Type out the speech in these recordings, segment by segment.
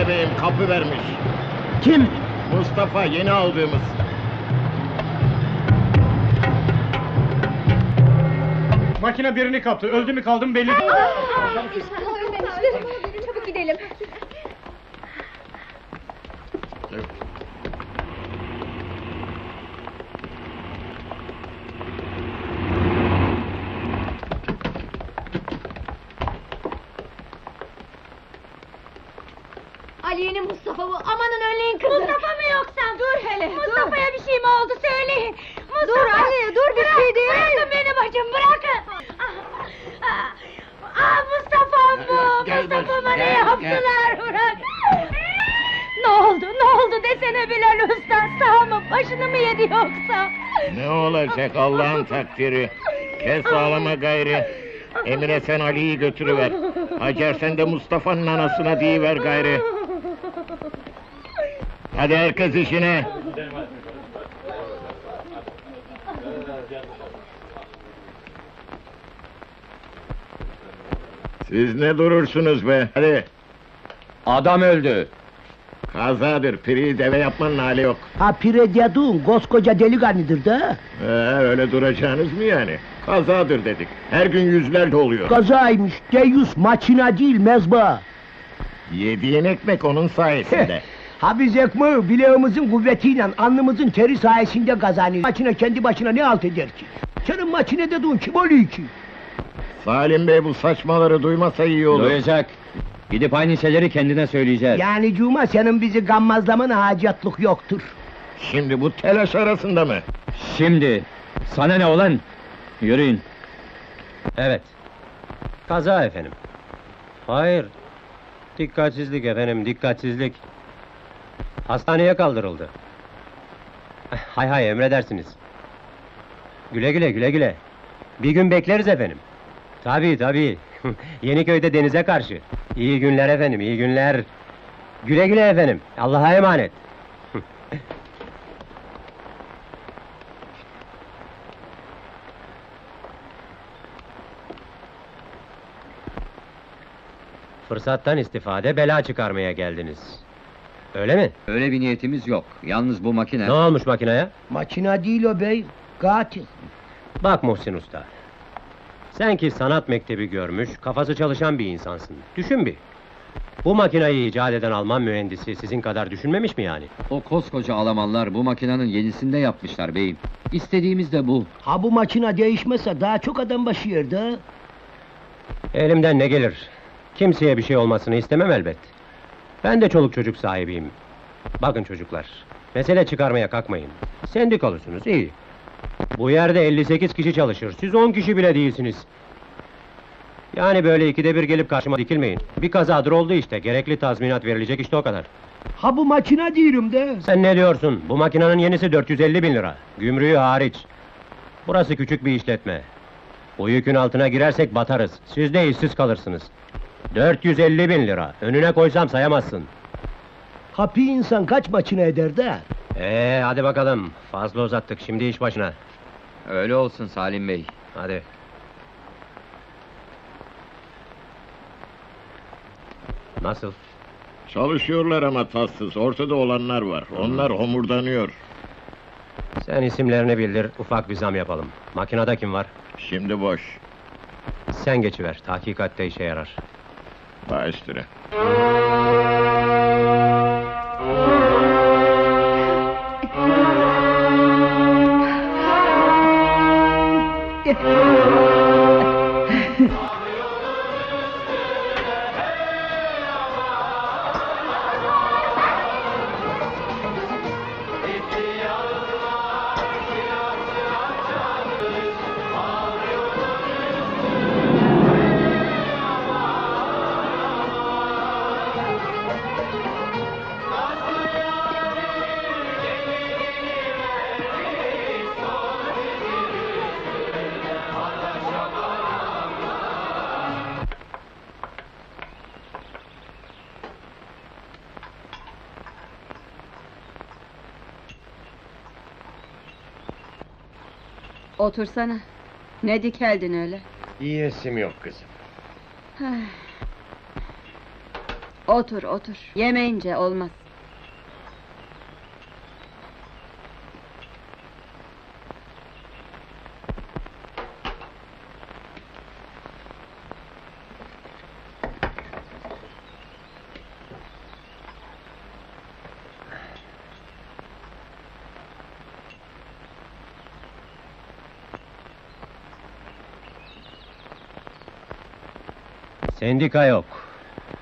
Emine Bey'im kapı vermiş. Kim? Mustafa, yeni aldığımız. Makine birini kaptı, öldü mü kaldı mı belli değil. Çabuk gidelim. Aliye'nin Mustafa bu, amanın önleyin kızı! Mustafa mı yoksa? Dur hele, Mustafa'ya bir şey mi oldu söyleyin! Mustafa. Dur Ali, dur bir şey değil! Bırakın beni bacım, bırakın! Ah Mustafa'm bu! Mustafa'ma ne yaptılar, bırak! Ne oldu, ne oldu desene Bilal Usta, sağ mı, başını mı yedi yoksa? Ne olacak Allah'ın takdiri, kes ağlama gayri! Emine sen Ali'yi götürüver, Hacer sen de Mustafa'nın anasına deyiver gayri! Hadi herkes işine! Siz ne durursunuz be, hadi! Adam öldü! Kazadır, piri deve yapmanın hali yok! Ha pire diyadun, koskoca delikanlıdır da! Öyle duracağınız mı yani? Kazadır dedik, her gün yüzlerce oluyor! Kazaymış, deyus maçına değil mezba! Yediğin ekmek onun sayesinde! Habiz ekmeği bileğimizin kuvvetiyle, alnımızın teri sayesinde kazanıyor. Maçına kendi başına ne alt eder ki? Senin maçına dediğin kim oluyor ki? Salim Bey bu saçmaları duymasa iyi olur. Duyacak. Gidip aynı şeyleri kendine söyleyeceğiz. Yani Cuma senin bizi gammazlaman hacatlık yoktur. Şimdi bu telaş arasında mı? Şimdi! Sana ne olan? Yürüyün. Evet. Kaza efendim. Hayır. Dikkatsizlik efendim, dikkatsizlik. Hastaneye kaldırıldı. Hay hay, emredersiniz. Güle güle, güle güle. Bir gün bekleriz efendim. Tabii tabii. Yeniköy'de denize karşı. İyi günler efendim, iyi günler. Güle güle efendim, Allah'a emanet. Fırsattan istifade bela çıkarmaya geldiniz. Öyle mi? Öyle bir niyetimiz yok, yalnız bu makine... Ne olmuş makineye? Makine değil o bey, katil! Bak Muhsin Usta, sen ki sanat mektebi görmüş, kafası çalışan bir insansın, düşün bir! Bu makineyi icat eden Alman mühendisi sizin kadar düşünmemiş mi yani? O koskoca Almanlar bu makinenin yenisini de yapmışlar beyim, istediğimiz de bu! Ha bu makine değişmezse daha çok adam başı yerde! Elimden ne gelir, kimseye bir şey olmasını istemem elbet! Ben de çoluk çocuk sahibiyim. Bakın çocuklar, mesele çıkarmaya kalkmayın. Sendik olursunuz, iyi. Bu yerde 58 kişi çalışır, siz 10 kişi bile değilsiniz. Yani böyle ikide bir gelip karşıma dikilmeyin. Bir kazadır oldu işte, gerekli tazminat verilecek işte o kadar. Ha bu makine diyorum de! Sen ne diyorsun, bu makinenin yenisi 450.000 lira. Gümrüğü hariç. Burası küçük bir işletme. Bu yükün altına girersek batarız, siz de işsiz kalırsınız. 450.000 lira, önüne koysam sayamazsın! Hapi insan kaç maçına eder de? Hadi bakalım, fazla uzattık, şimdi iş başına! Öyle olsun Salim Bey! Hadi! Nasıl? Çalışıyorlar ama tatsız, ortada olanlar var, onlar homurdanıyor! Sen isimlerini bildir, ufak bir zam yapalım! Makinede kim var? Şimdi boş! Sen geçiver, tahkikatte işe yarar! Baş üstüne. Otursana, ne dikeldin öyle? Yiyesim yok kızım. Otur, otur. Yemeyince olmaz. Sendika yok.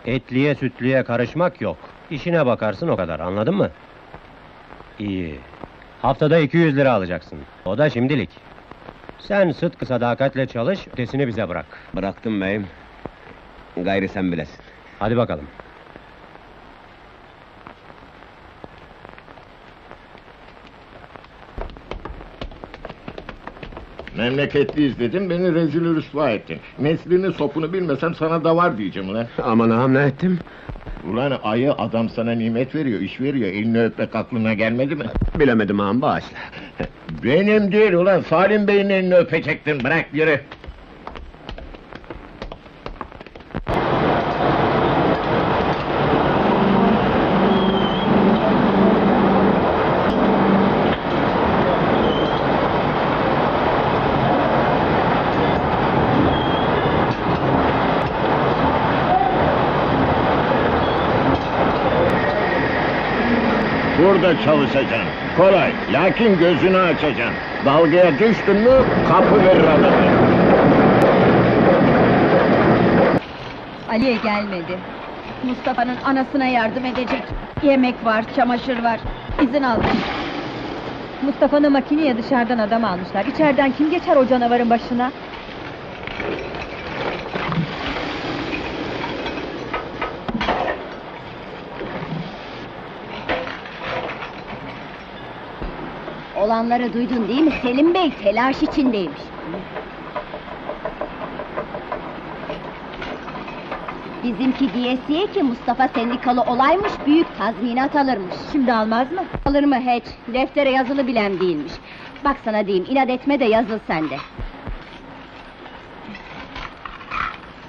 Etliye sütlüye karışmak yok. İşine bakarsın o kadar, anladın mı? İyi. Haftada 200 lira alacaksın. O da şimdilik. Sen sıdkı sadakatle çalış, ötesini bize bırak. Bıraktım beyim. Gayrı sen bilesin. Hadi bakalım. Memleketliyiz dedim, beni rezil rüsva ettin. Neslini sopunu bilmesem sana da var diyeceğim ulan. Aman ağam, ne ettim? Ulan ayı adam sana nimet veriyor, iş veriyor, elini öpmek aklına gelmedi mi? Bilemedim ağam, bağışla. Benim değil ulan, Salim Bey'in elini öpecektin, bırak yürü! Burada çalışacaksın, kolay, lakin gözünü açacaksın. Dalgaya düştün mü, kapı verir adamı. Ali'ye gelmedi. Mustafa'nın anasına yardım edecek. Yemek var, çamaşır var. İzin aldım. Mustafa'nın makineye dışarıdan adam almışlar. İçeriden kim geçer o canavarın başına? Olanları duydun değil mi Selim Bey? Telaş içindeymiş. Bizimki diyesiye ki Mustafa sendikalı olaymış, büyük tazminat alırmış. Şimdi almaz mı? Alır mı hiç? Deftere yazılı bilen değilmiş. Bak sana diyeyim, inat etme de yazıl sende.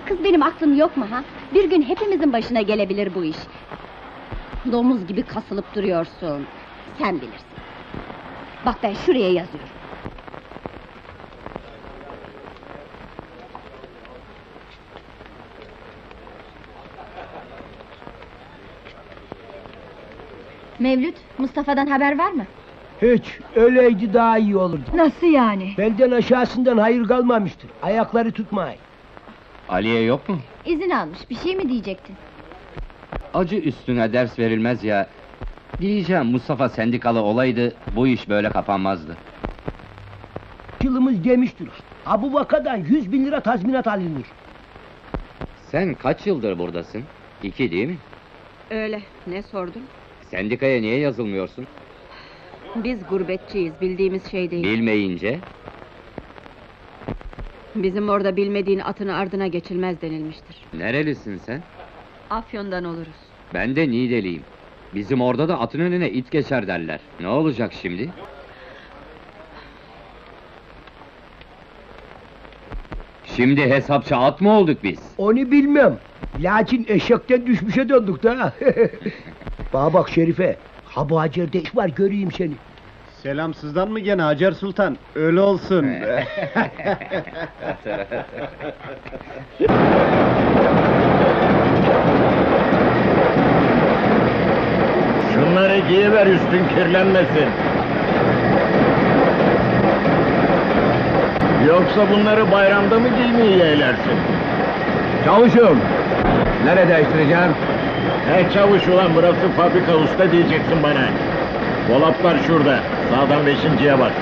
Kız benim aklım yok mu ha? Bir gün hepimizin başına gelebilir bu iş. Domuz gibi kasılıp duruyorsun. Sen bilirsin. Bak ben şuraya yazıyorum. Mevlüt, Mustafa'dan haber var mı? Hiç, öyleydi daha iyi olurdu. Nasıl yani? Belden aşağısından hayır kalmamıştır, ayakları tutmayın. Ali'ye yok mu? İzin almış, bir şey mi diyecektin? Acı üstüne ders verilmez ya. Diyeceğim, Mustafa sendikalı olaydı, bu iş böyle kapanmazdı. Yılımız demiştir, Abu Vaka'dan 100.000 lira tazminat alınır. Sen kaç yıldır buradasın? 2 değil mi? Öyle, ne sordun? Sendikaya niye yazılmıyorsun? Biz gurbetçiyiz, bildiğimiz şey değil. Bilmeyince? Bizim orada bilmediğin atını ardına geçilmez denilmiştir. Nerelisin sen? Afyon'dan oluruz. Ben de Niğdeliyim. Bizim orada da atın önüne it geçer derler. Ne olacak şimdi? Şimdi hesapça at mı olduk biz? Onu bilmem. Lakin eşekten düşmüşe döndük da. Bana bak Şerife, ha bu Hacer'de iş var, göreyim seni. Selam sizden mı gene Hacer Sultan? Öyle olsun. Bunları giyiver, üstün kirlenmesin. Yoksa bunları bayramda mı giymeyi yeğlersin? Çavuşum! Nerede değiştireceğim? He çavuş ulan, burası fabrika, usta diyeceksin bana. Dolaplar şurada, sağdan 5.'ye bak.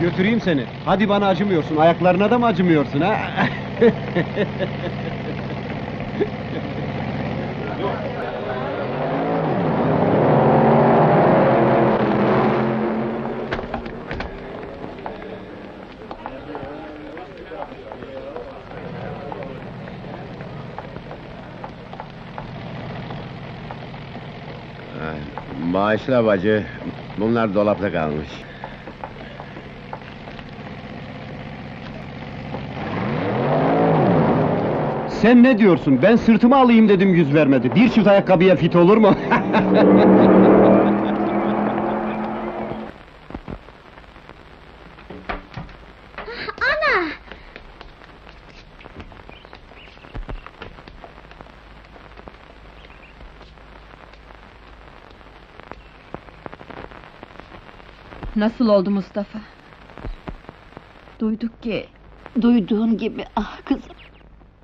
Götüreyim seni. Hadi bana acımıyorsun, ayaklarına da mı acımıyorsun ha? Bağışla bacı, bunlar dolapta kalmış. Sen ne diyorsun? Ben sırtımı alayım dedim, yüz vermedi. Bir çift ayakkabıya fit olur mu? Ana! Nasıl oldu Mustafa? Duyduk ki... Duyduğun gibi, ah kızım!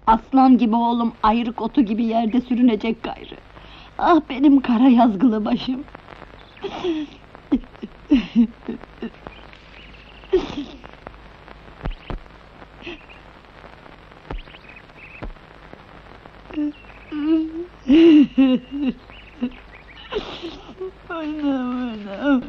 Aslan gibi oğlum, ayrık otu gibi yerde sürünecek gayrı. Ah benim kara yazgılı başım! Anam, anam!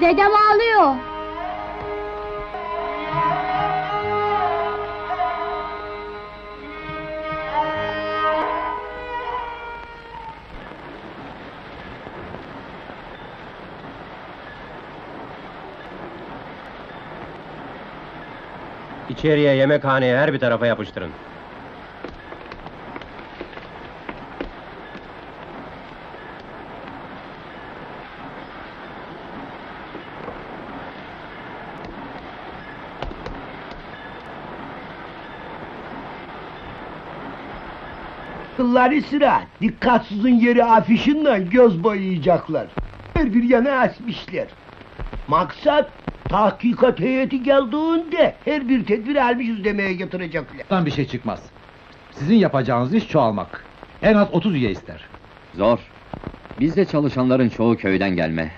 Dedem ağlıyor. İçeriye, yemekhaneye, her bir tarafa yapıştırın. Kılları sıra, dikkatsizin yeri afişinden göz boyayacaklar. Her bir yana asmışlar. Maksat, tahkikat heyeti geldiğinde her bir tedbir almışız demeye getirecekler. Bundan bir şey çıkmaz. Sizin yapacağınız iş çoğalmak. En az 30 üye ister. Zor. Bizde çalışanların çoğu köyden gelme.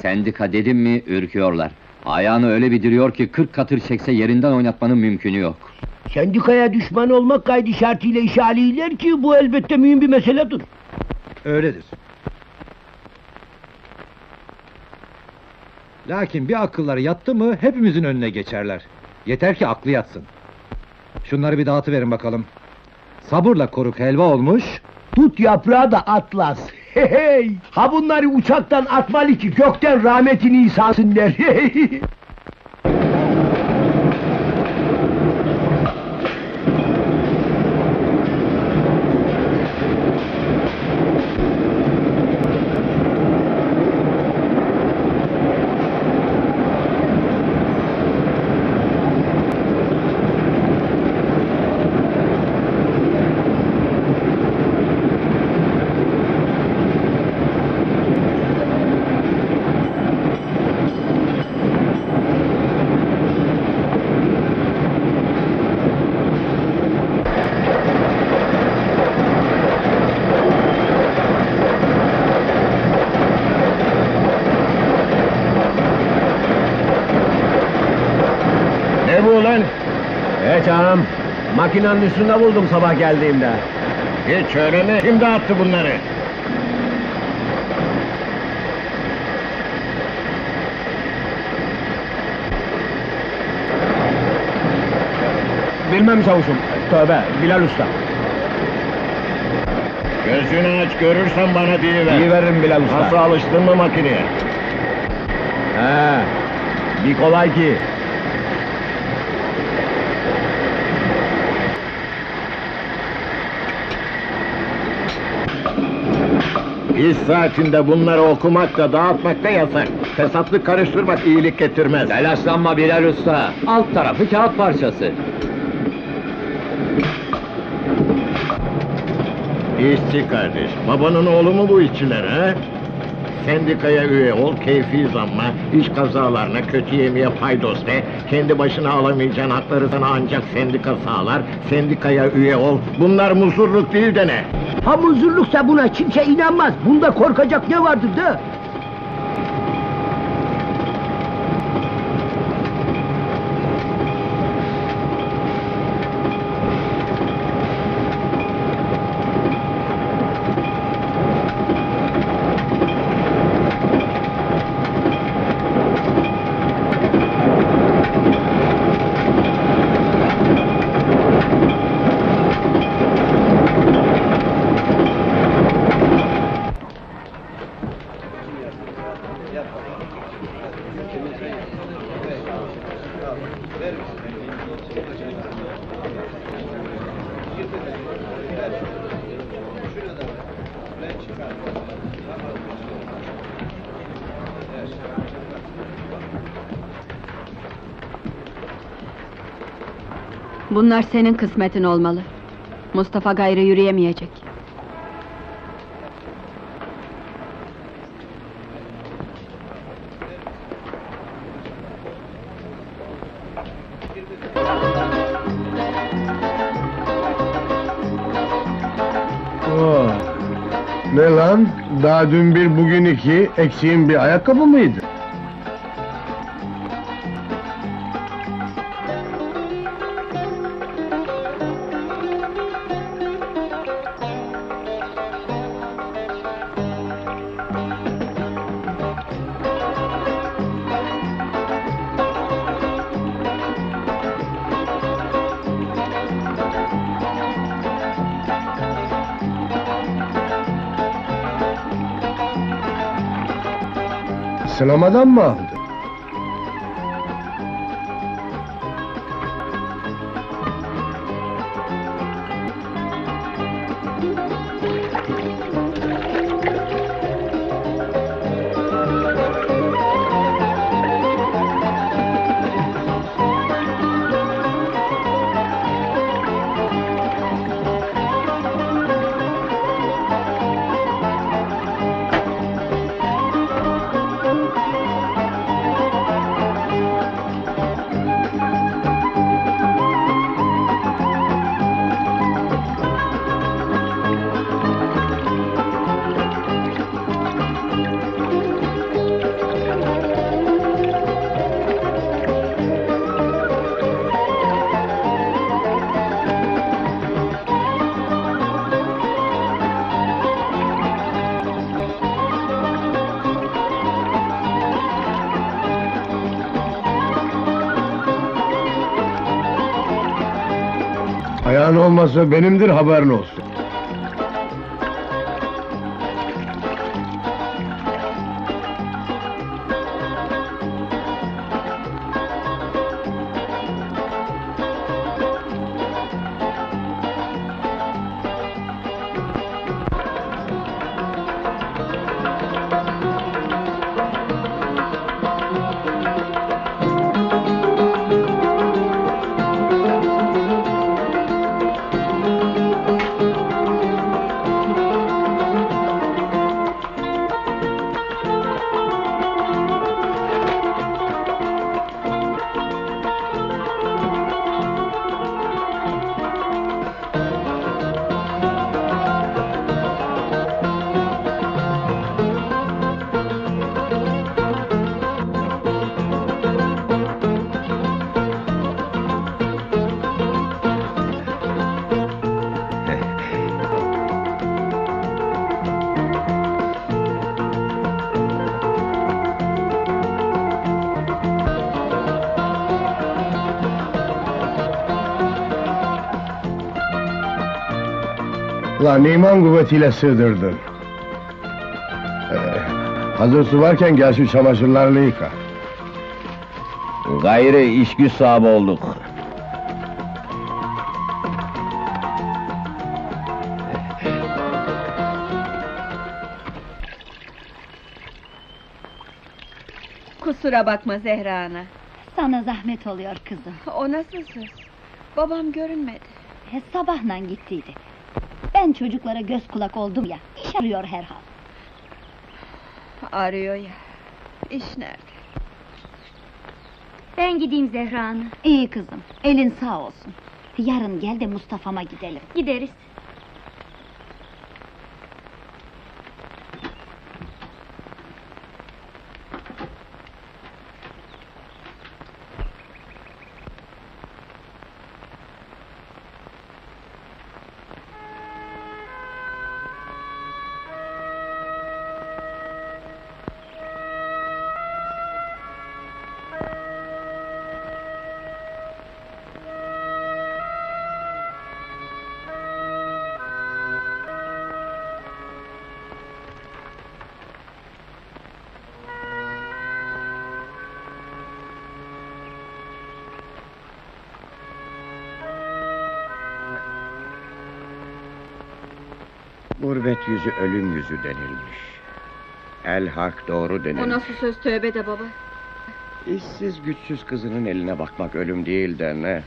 Sendika dedim mi ürküyorlar. Ayağını öyle bir diriyor ki 40 katır çekse yerinden oynatmanın mümkünü yok. Sendikaya düşman olmak kaydı şartıyla işaretler ki bu elbette mühim bir meseledir. Öyledir. Lakin bir akılları yattı mı hepimizin önüne geçerler. Yeter ki aklı yatsın. Şunları bir dağıtıverin bakalım. Sabırla koruk helva olmuş. Tut yaprağı da atlas. Hey hey! Ha bunları uçaktan atmalı ki gökten rahmetini isansınlar. Hey! Makinenin üstünde buldum sabah geldiğimde. Hiç öğrene, kim dağıttı bunları? Bilmem çavuşum, tövbe, Bilal Usta. Gözünü aç, görürsen bana deyiver. Deyiverim Bilal Usta. Nasıl alıştın mı makineye? He, bir kolay ki. İş saatinde bunları okumak da dağıtmak da yasak. Fesatlık karıştırmak iyilik getirmez. Telaşlanma Bilal Usta, alt tarafı kağıt parçası. İşçi kardeş, babanın oğlu mu bu işçiler ha? Sendikaya üye ol, keyfi zamma, iş kazalarına, kötü yemeğe paydos de, kendi başına alamayacağın hakları sana ancak sendika sağlar, sendikaya üye ol, bunlar muzurluk değil de ne? Ha muzurluksa buna kimse inanmaz, bunda korkacak ne vardır da? Bunlar senin kısmetin olmalı. Mustafa gayrı yürüyemeyecek. Oh. Ne lan? Daha dün bir, bugün iki, eksiğin bir ayakkabı mıydı? Sılamadan mı aldın? Ayağın olmazsa benimdir, haberin olsun. Ulan iman kuvvetiyle sığdırdın. Hazır su varken gel şu çamaşırlarını yıka. Gayrı iş güç sahibi olduk. Kusura bakma Zehra ana. Sana zahmet oluyor kızım. O nasıl söz? Babam görünmedi. Sabahla gittiydi. Ben çocuklara göz kulak oldum ya, iş arıyor herhal. Arıyor ya, iş nerede? Ben gideyim Zehra ana. İyi kızım, elin sağ olsun. Yarın gel de Mustafa'ma gidelim. Gideriz. Gurbet yüzü ölüm yüzü denilmiş. El hak doğru denilmiş. O nasıl söz, tövbe de baba? İşsiz güçsüz kızının eline bakmak ölüm değil de ne?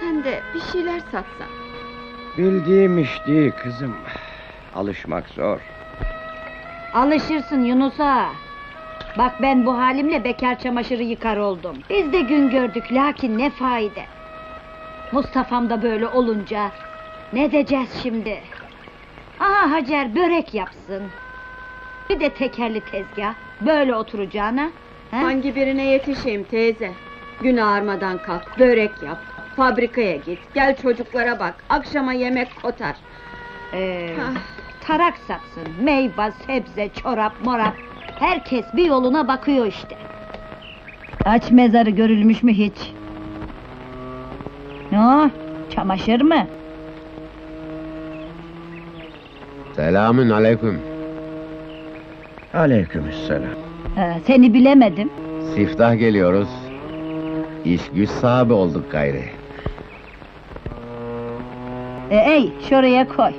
Sen de bir şeyler satsan. Bildiğim iş değil kızım. Alışmak zor. Alışırsın Yunus'a. Bak ben bu halimle bekar çamaşırı yıkar oldum. Biz de gün gördük lakin ne fayda. Mustafa'm da böyle olunca... Ne diyeceğiz şimdi? Aha Hacer börek yapsın. Bir de tekerli tezgah. Böyle oturacağına. He? Hangi birine yetişeyim teyze? Gün ağarmadan kalk, börek yap. Fabrikaya git, gel çocuklara bak. Akşama yemek kotar. Tarak satsın. Meyve, sebze, çorap, morap. Herkes bir yoluna bakıyor işte. Aç mezarı görülmüş mü hiç? Ne o? Çamaşır mı? Selamün aleyküm. Aleykümselam. Seni bilemedim. Siftah geliyoruz. İş güç sahibi olduk gayri. Ey şuraya koy.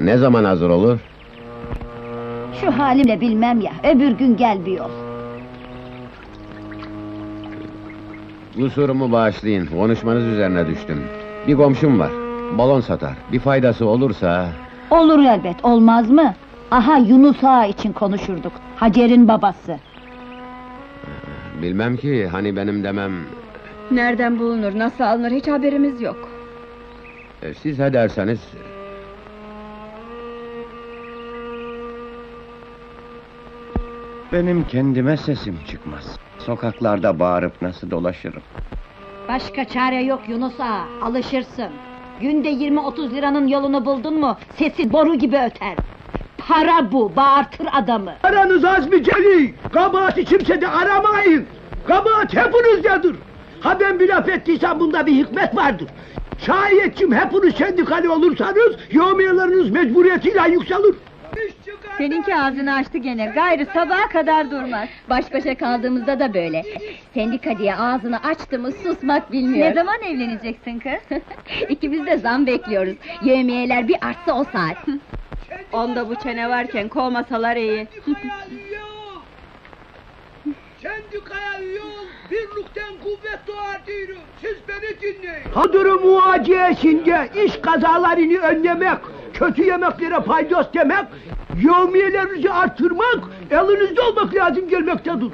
Ne zaman hazır olur? Şu halimle bilmem ya, öbür gün gel bir yol. Kusurumu bağışlayın, konuşmanız üzerine düştüm. Bir komşum var, balon satar. Bir faydası olursa... Olur elbet, olmaz mı? Aha Yunus Ağa için konuşurduk, Hacer'in babası. Bilmem ki, hani benim demem... Nereden bulunur, nasıl alınır, hiç haberimiz yok. Siz he derseniz... Benim kendime sesim çıkmaz. Sokaklarda bağırıp nasıl dolaşırım? Başka çare yok Yunus ağa, alışırsın. Günde 20-30 liranın yolunu buldun mu, sesi boru gibi öter. Para bu, bağırtır adamı. Aranız az mı celi? Kabahati kimsede aramayın. Kabahat hepinizdedir. Ha ben bir laf ettiysem bunda bir hikmet vardır. Şayetçim hepiniz sendikalı olursanız, yevmiyeleriniz mecburiyetiyle yükselir. Seninki ağzını açtı gene, gayrı sabaha kadar durmaz. Baş başa kaldığımızda da böyle. Sendika diye ağzını açtı mı susmak bilmiyor. Ne zaman evleneceksin kız? İkimiz de zam bekliyoruz. Yevmiyeler bir artsa o saat. Onda bu çene varken kovmasalar iyi. Sendikaya üye ol, birlikten kuvvet doğar diyorum. Siz beni dinleyin. Hadırı muaciyesinde iş kazalarını önlemek, kötü yemeklere paydos demek, yevmiyelerinizi artırmak, elinizde olmak lazım gelmektedir.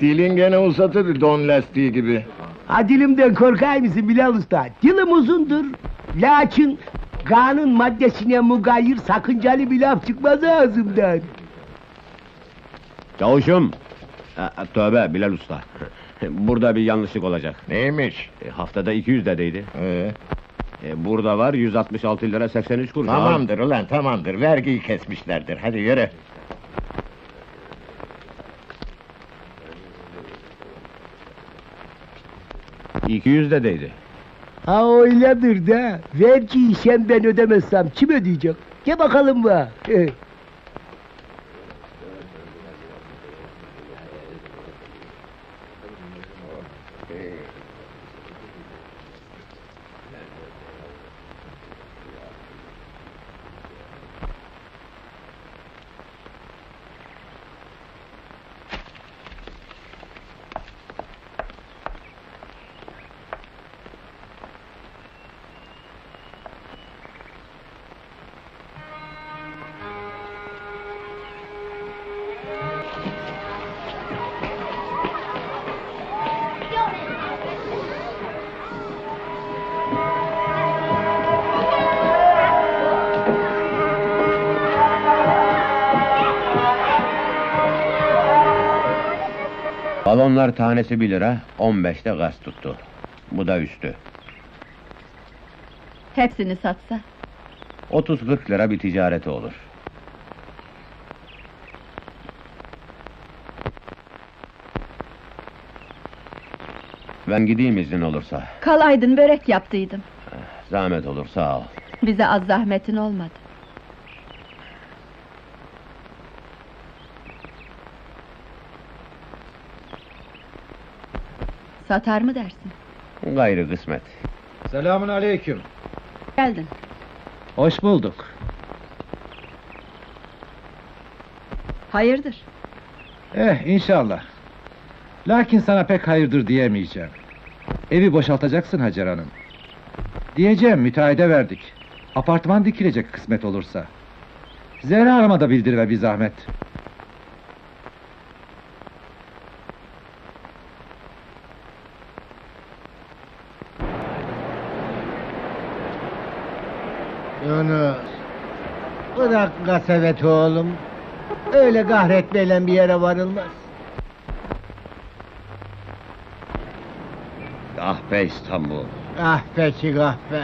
Dilin gene uzatır don lastiği gibi. Ha dilimden korkar mısın Bilal Usta? Dilim uzundur, lakin kanun maddesine mugayir sakıncalı bir laf çıkmaz ağzımdan. Çavuşum! Tövbe Bilal Usta, burada bir yanlışlık olacak. Neymiş? Haftada 200 dedeydi. Burada var 166 lira 83 kuruş. Tamamdır ulan tamamdır, vergiyi kesmişlerdir, hadi yürü. ...200 dedeydi. Ha öyledir de, vergiyi sen ben ödemezsem kim ödeyecek? Gel bakalım bana. Balonlar tanesi 1 lira, 15'te gaz tuttu. Bu da üstü. Hepsini satsa? 30-40 lira bir ticareti olur. Ben gideyim izin olursa. Kalaydın, börek yaptıydım. Zahmet olur, sağ ol. Bize az zahmetin olmadı. Satar mı dersin? Gayrı kısmet. Selamun aleyküm. Geldin. Hoş bulduk. Hayırdır? İnşallah. Lakin sana pek hayırdır diyemeyeceğim. Evi boşaltacaksın Hacer Hanım. Diyeceğim müteahhide verdik. Apartman dikilecek kısmet olursa. Zehra Hanım'a da bildir ve bir zahmet. Yunus, bırak kasvet oğlum. Öyle kahretmeyle bir yere varılmaz. Ah be İstanbul! Ah be kahpe!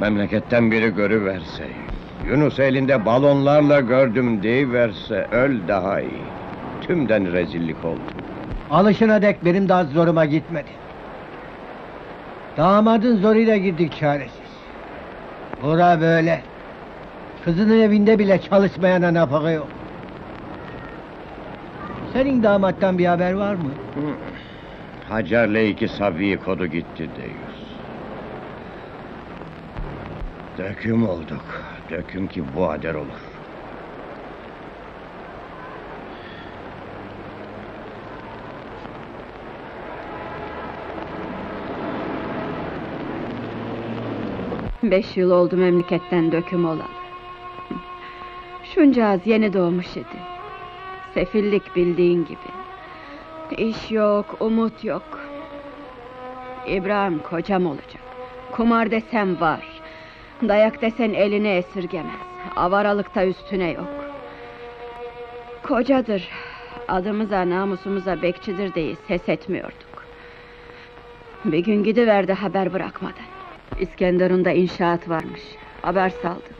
Memleketten biri görüverse, Yunus elinde balonlarla gördüm deyiverse, öl daha iyi. Tümden rezillik oldu. Alışına dek benim de az zoruma gitmedi. Damadın zoruyla girdik çaresiz. Bura böyle. Kızının evinde bile çalışmayana nafaka yok. Senin damattan bir haber var mı? Hacer'le 2 sabiyi kodu gitti deyiz. Döküm olduk. Döküm ki bu hader olur. Beş yıl oldu memleketten döküm olan. Şuncağız yeni doğmuş idi. Sefillik bildiğin gibi. İş yok, umut yok. İbrahim kocam olacak. Kumar desen var. Dayak desen eline esirgemez. Avaralıkta üstüne yok. Kocadır. Adımıza, namusumuza bekçidir diye ses etmiyorduk. Bir gün gidiverdi haber bırakmadan. İskenderun'da inşaat varmış. Haber saldık.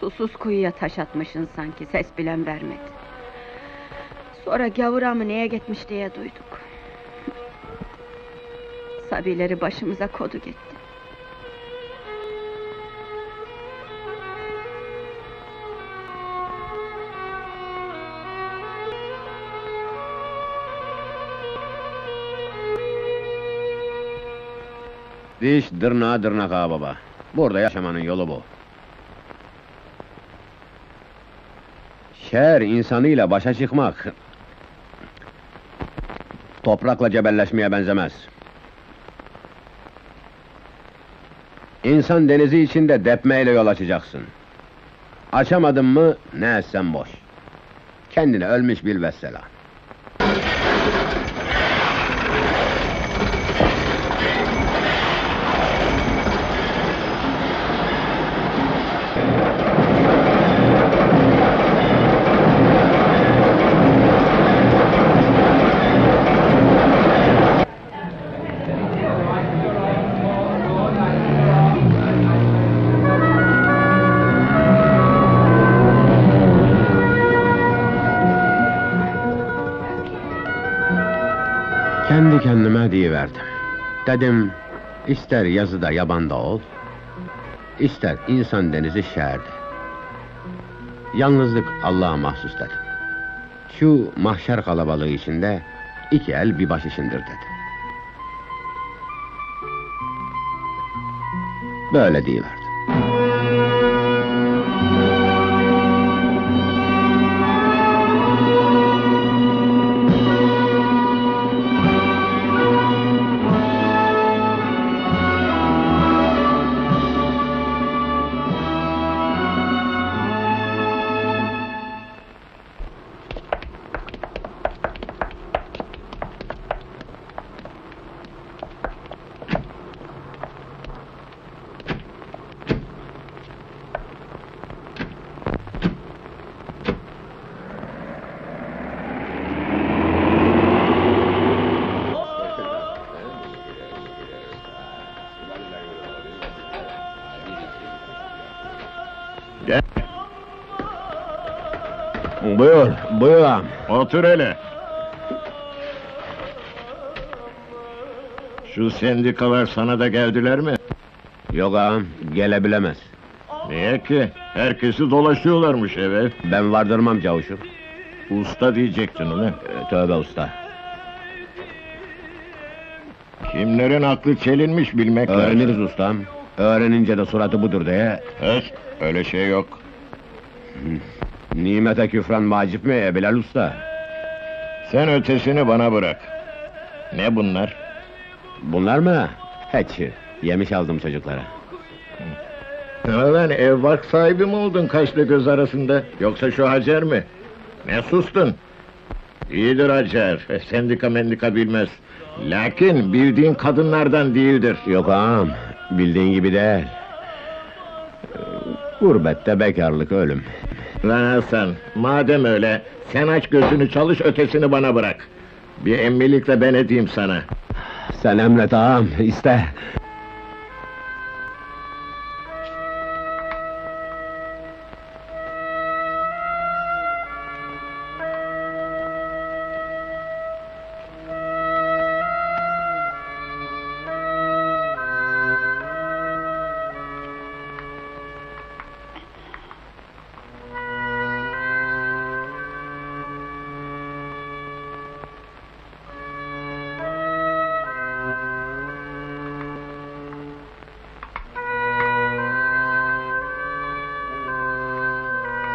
Susuz kuyuya taş atmışın sanki, ses bilen vermedi. Sonra gavura mı neye gitmiş diye duyduk. Sabileri başımıza kodu gitti. Diş dırnağa dırnak ağa baba. Burada yaşamanın yolu bu. Şehir insanıyla başa çıkmak toprakla cebelleşmeye benzemez. İnsan denizi içinde depmeyle yol açacaksın. Açamadın mı ne etsen boş. Kendine ölmüş bil vesselam. Kendime deyiverdim. Dedim, ister yazıda yabanda ol, ister insan denizi şehirde. Yalnızlık Allah'a mahsus dedim. Şu mahşer kalabalığı içinde 2 el bir baş işindir dedim. Böyle deyiverdim. Buyur, buyur ağam. Otur hele. Şu sendikalar sana da geldiler mi? Yok ağam, gelebilemez. Niye ki? Herkesi dolaşıyorlarmış eve. Ben vardırmam çavuşum. Usta diyecektin ulan. Tövbe usta. Kimlerin aklı çelinmiş bilmek lazım. Öğreniriz ustam. Öğrenince de suratı budur diye. Hiç, öyle şey yok. Nimete küfran macip mi Bilal Usta? Sen ötesini bana bırak. Ne bunlar? Bunlar mı? Hiç, yemiş aldım çocuklara. Lan ev vak sahibi mi oldun kaşla göz arasında? Yoksa şu Hacer mi? Ne sustun? İyidir Hacer, sendika mendika bilmez. Lakin bildiğin kadınlardan değildir. Yok ağam, bildiğin gibi değil. Gurbette bekarlık ölüm. Lan Hasan, madem öyle, sen aç gözünü çalış, ötesini bana bırak. Bir emmilikle ben edeyim sana. Sen emret ağam, iste.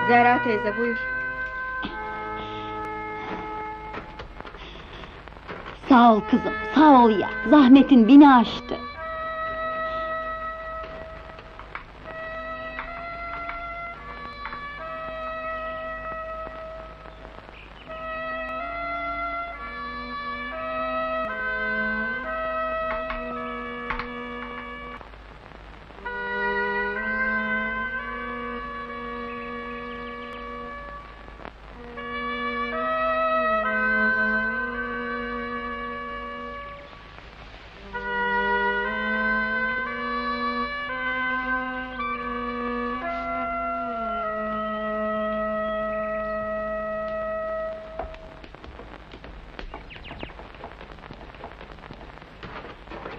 Zehra teyze buyur. Sağ ol kızım, sağ ol ya. Zahmetin beni aştı.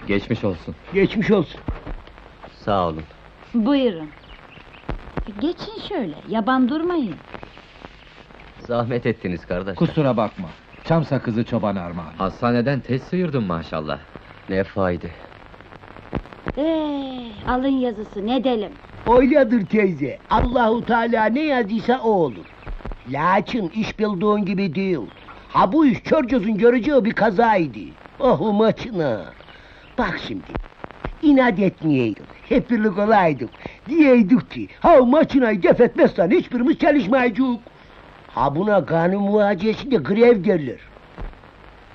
Geçmiş olsun. Geçmiş olsun. Sağ olun. Buyurun. Geçin şöyle, yaban durmayın. Zahmet ettiniz kardeş. Kusura bakma, çam sakızı çoban armağanı. Hastaneden tez sıyırdım maşallah. Ne faydı. Alın yazısı, ne delim. Oyladır teyze, Allahu Teala ne yazdıysa o olur. Lakin iş bildiğin gibi değil. Ha bu iş kör gözün göreceği bir kazaydı. Oh maçına. Bak şimdi, inat etmeyeydik, hep birlik olaydık, diyeydik ki, ha maçınayı def etmezsen hiçbirimiz çalışmayacak. Ha buna kanun muhacesinde grev derler.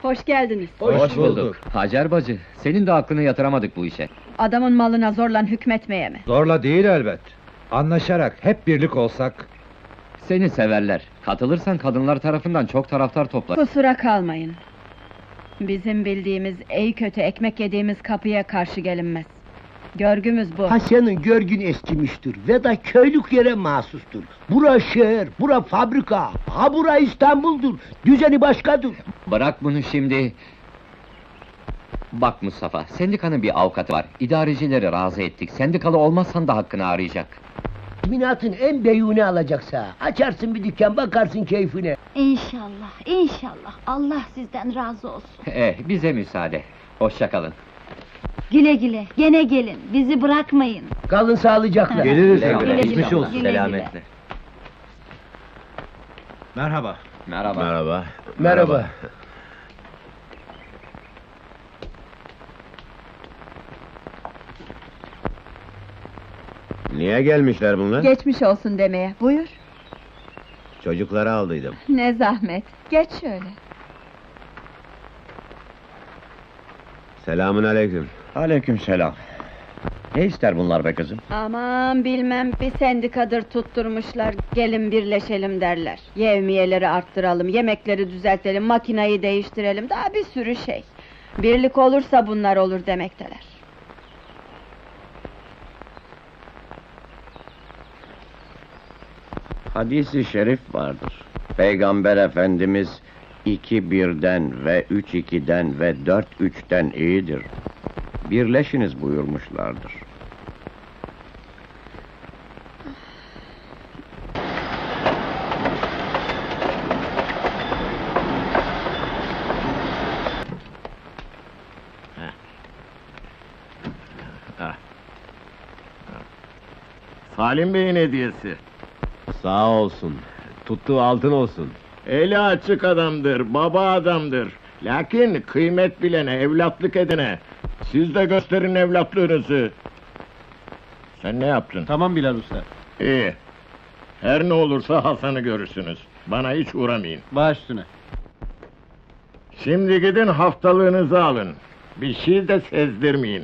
Hoş geldiniz. Hoş bulduk. Hacer bacı, senin de aklını yatıramadık bu işe. Adamın malına zorla hükmetmeye mi? Zorla değil elbet, anlaşarak hep birlik olsak. Seni severler, katılırsan kadınlar tarafından çok taraftar toplar. Kusura kalmayın. Bizim bildiğimiz, ey kötü ekmek yediğimiz kapıya karşı gelinmez. Görgümüz bu. Hasan'ın görgün eskimiştir ve da köylük yere mahsustur. Bura şehir, bura fabrika, ha bura İstanbul'dur, düzeni başkadır. Bırak bunu şimdi. Bak Mustafa, sendikanın bir avukatı var, idarecileri razı ettik, sendikalı olmazsan da hakkını arayacak. Minatın en beyuni alacaksa, açarsın bir dükkan, bakarsın keyfine. İnşallah, inşallah, Allah sizden razı olsun. Bize müsaade, hoşça kalın. Güle güle, gene gelin, bizi bırakmayın. Kalın sağlıcakla. Geliriz, geçmiş olsun, selametle. Merhaba. Merhaba. Merhaba. Merhaba. Niye gelmişler bunlar? Geçmiş olsun demeye, buyur. Çocuklara aldıydım. Ne zahmet, geç şöyle. Selamun aleyküm. Aleyküm selam. Ne ister bunlar be kızım? Aman bilmem, bir sendikadır tutturmuşlar, gelin birleşelim derler. Yevmiyeleri arttıralım, yemekleri düzeltelim, makinayı değiştirelim, daha bir sürü şey. Birlik olursa bunlar olur demekteler. Hadis-i şerif vardır. Peygamber Efendimiz 2-1'den ve 3-2'den ve 4-3'ten iyidir, birleşiniz buyurmuşlardır. Salim Bey'in hediyesi. Sağ olsun, tuttuğu altın olsun. Eli açık adamdır, baba adamdır. Lakin kıymet bilene, evlatlık edene. Siz de gösterin evlatlığınızı. Sen ne yaptın? Tamam Bilal Usta. İyi. Her ne olursa Hasan'ı görürsünüz. Bana hiç uğramayın. Baş üstüne. Şimdi gidin haftalığınızı alın. Bir şey de sezdirmeyin.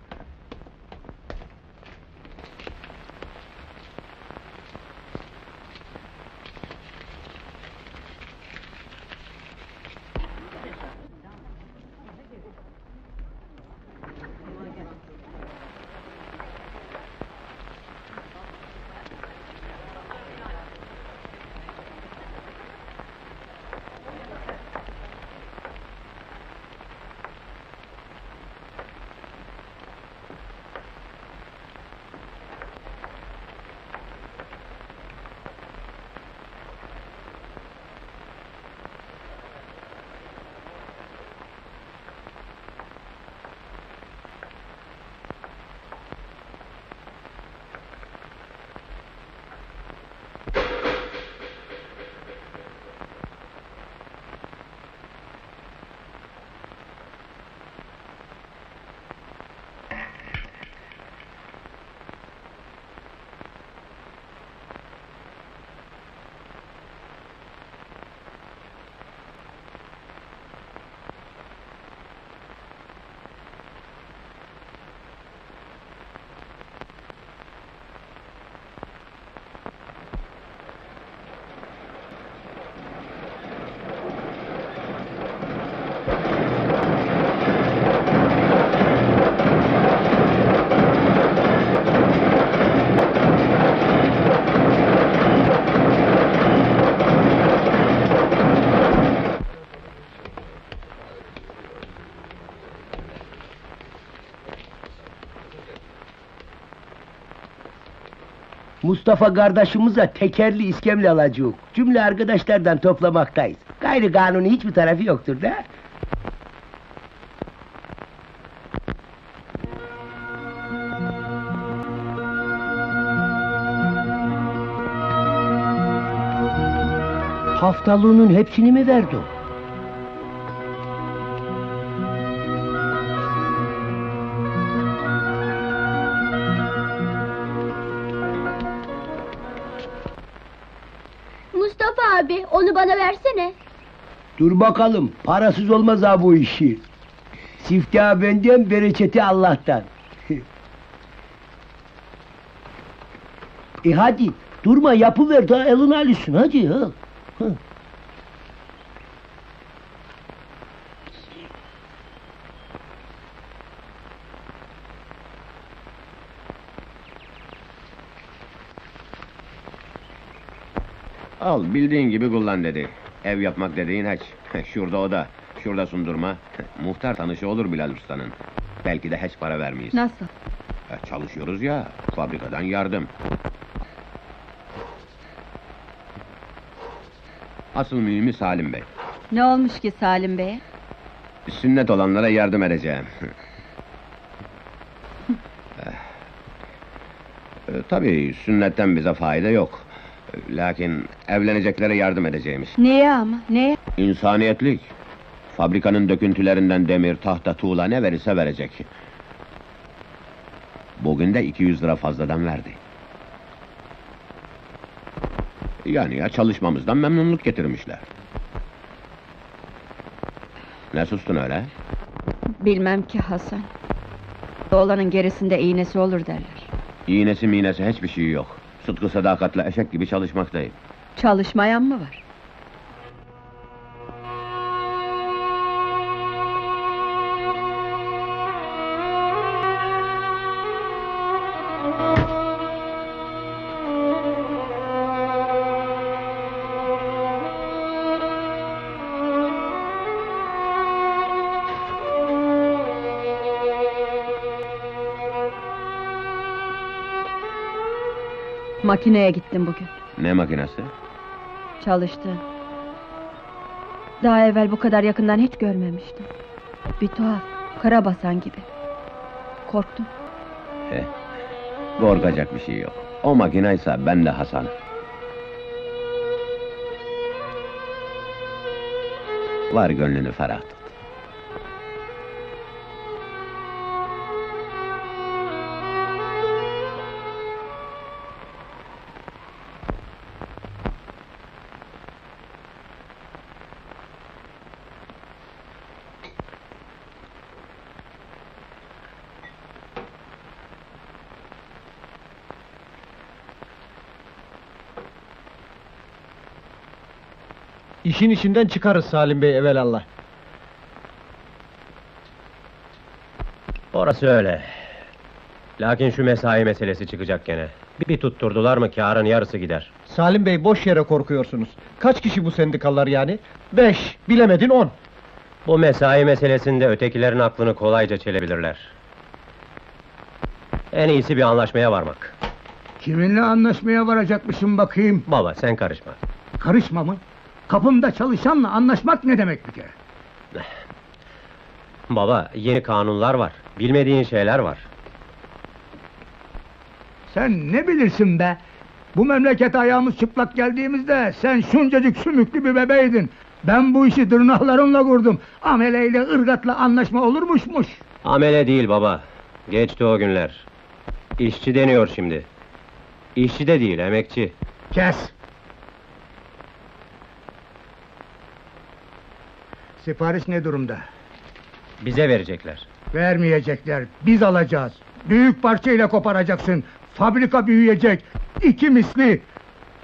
Mustafa kardeşimize tekerli iskemle alacağız. Cümle arkadaşlardan toplamaktayız. Gayrı kanuni hiçbir tarafı yoktur da. Haftalığının hepsini mi verdi? Onu bana versene. Dur bakalım, parasız olmaz ha bu işi. Siftah benden, bereketi Allah'tan. Hadi, durma yapıver da elini alışsın, hadi ha. Al, bildiğin gibi kullan dedi. Ev yapmak dediğin haç. Şurada oda, şurada sundurma. Muhtar tanışı olur Bilal Usta'nın. Belki de hiç para vermeyiz. Nasıl? Çalışıyoruz ya, fabrikadan yardım. Asıl mühimi Salim Bey. Ne olmuş ki Salim Bey'e? Sünnet olanlara yardım edeceğim. Tabii sünnetten bize fayda yok. Lakin evleneceklere yardım edeceğimiz. Niye ama, neye? İnsaniyetlik. Fabrikanın döküntülerinden demir, tahta, tuğla ne verirse verecek. Bugün de 200 lira fazladan verdi. Yani ya çalışmamızdan memnunluk getirmişler. Ne sustun öyle? Bilmem ki Hasan. Oğlanın gerisinde iğnesi olur derler. İğnesi miğnesi hiçbir şey yok. Sıdkı sadakatle eşek gibi çalışmaktayım. Çalışmayan mı var? Makineye gittim bugün. Ne makinesi? Çalıştı. Daha evvel bu kadar yakından hiç görmemiştim. Bir tuhaf, karabasan gibi. Korktum. Korkacak bir şey yok. O makinaysa ben de Hasan'ım. Var gönlünü ferah tut. İşin içinden çıkarız Salim Bey evelallah. Orası öyle. Lakin şu mesai meselesi çıkacak gene. Bir tutturdular mı kârın yarısı gider. Salim Bey boş yere korkuyorsunuz. Kaç kişi bu sendikalar yani? 5, bilemedin 10. Bu mesai meselesinde ötekilerin aklını kolayca çelebilirler. En iyisi bir anlaşmaya varmak. Kiminle anlaşmaya varacakmışım bakayım? Baba sen karışma. Karışma mı? Kapımda çalışanla anlaşmak ne demek bir kere? Baba, yeni kanunlar var. Bilmediğin şeyler var. Sen ne bilirsin be? Bu memlekete ayağımız çıplak geldiğimizde sen şuncacık sümüklü bir bebeydin. Ben bu işi tırnaklarımla kurdum. Ameleyle, ırgatla anlaşma olurmuşmuş. Amele değil baba. Geçti o günler. İşçi deniyor şimdi. İşçi de değil, emekçi. Kes! Sipariş ne durumda? Bize verecekler. Vermeyecekler, biz alacağız. Büyük parçayla koparacaksın. Fabrika büyüyecek, 2 misli.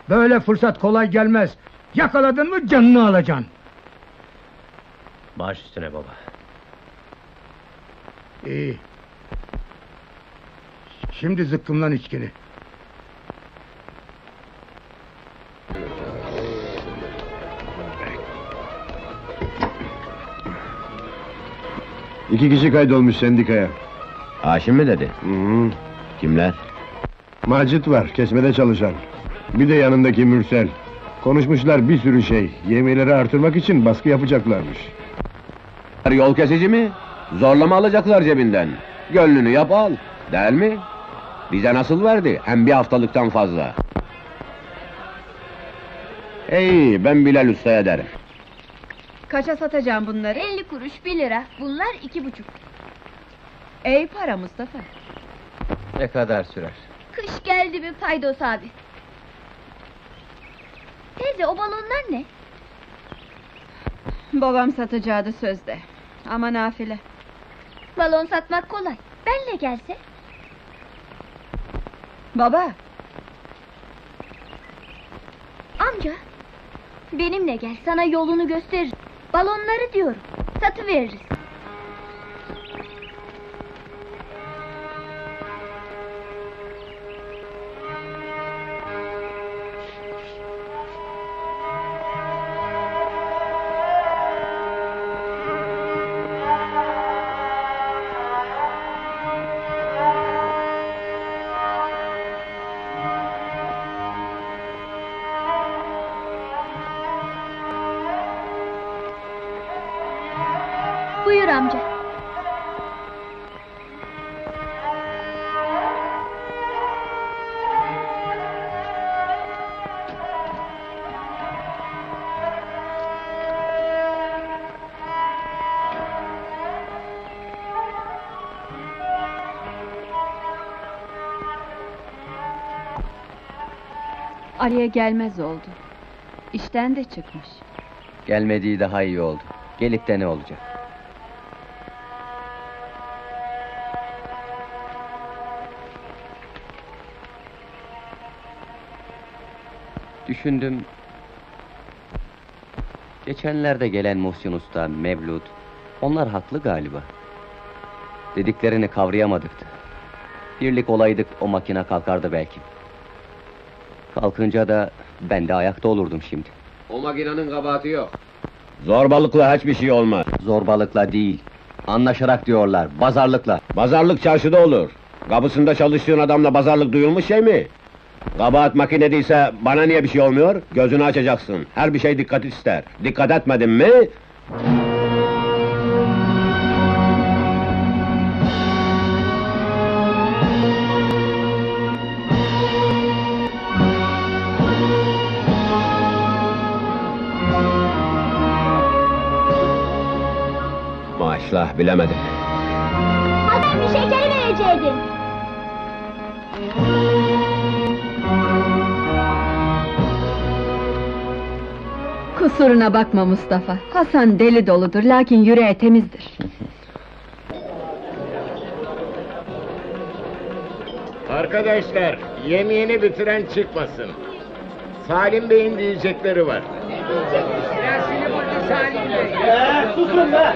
Böyle fırsat kolay gelmez. Yakaladın mı canını alacaksın. Baş üstüne baba. İyi. Şimdi zıkkımlan içkini. İki kişi kaydolmuş sendikaya. Haşim mi dedi? Hı. Kimler? Macit var, kesmede çalışan. Bir de yanındaki Mürsel. Konuşmuşlar bir sürü şey. Yemeğleri artırmak için baskı yapacaklarmış. Yol kesici mi? Zorlama alacaklar cebinden. Gönlünü yap al, değil mi? Bize nasıl verdi? Hem bir haftalıktan fazla. Ey, ben Bilal Usta'ya derim. Kaça satacağım bunları? 50 kuruş, 1 lira. Bunlar 2,5. Ey para Mustafa. Ne kadar sürer? Kış geldi mi paydos abi? Teyze, o balonlar ne? Babam satacağı sözde. Ama nafile. Balon satmak kolay. Benle gelse. Baba. Amca. Benimle gel, sana yolunu gösteririm. Balonları diyorum, satıveririz. Buyur amca. Ali'ye gelmez oldu. İşten de çıkmış. Gelmediği daha iyi oldu. Gelip de ne olacak? Düşündüm. Geçenlerde gelen Muhsin Usta, Mevlüt, onlar haklı galiba. Dediklerini kavrayamadıktı. Birlik olaydık, o makine kalkardı belki. Kalkınca da ben de ayakta olurdum şimdi. O makinenin kabahati yok. Zorbalıkla hiçbir şey olmaz. Zorbalıkla değil, anlaşarak diyorlar, pazarlıkla. Pazarlık çarşıda olur. Kapısında çalıştığın adamla pazarlık duyulmuş şey mi? Kabahat makinedeyse bana niye bir şey olmuyor? Gözünü açacaksın, her bir şey dikkat ister. Dikkat etmedin mi? Maşallah, bilemedim. Hasan, bir şekeri vereceydin. Kusuruna bakma Mustafa, Hasan deli doludur, lakin yüreği temizdir. Arkadaşlar, yemeğini bitiren çıkmasın. Salim Bey'in diyecekleri var. Salim Bey! Susun be!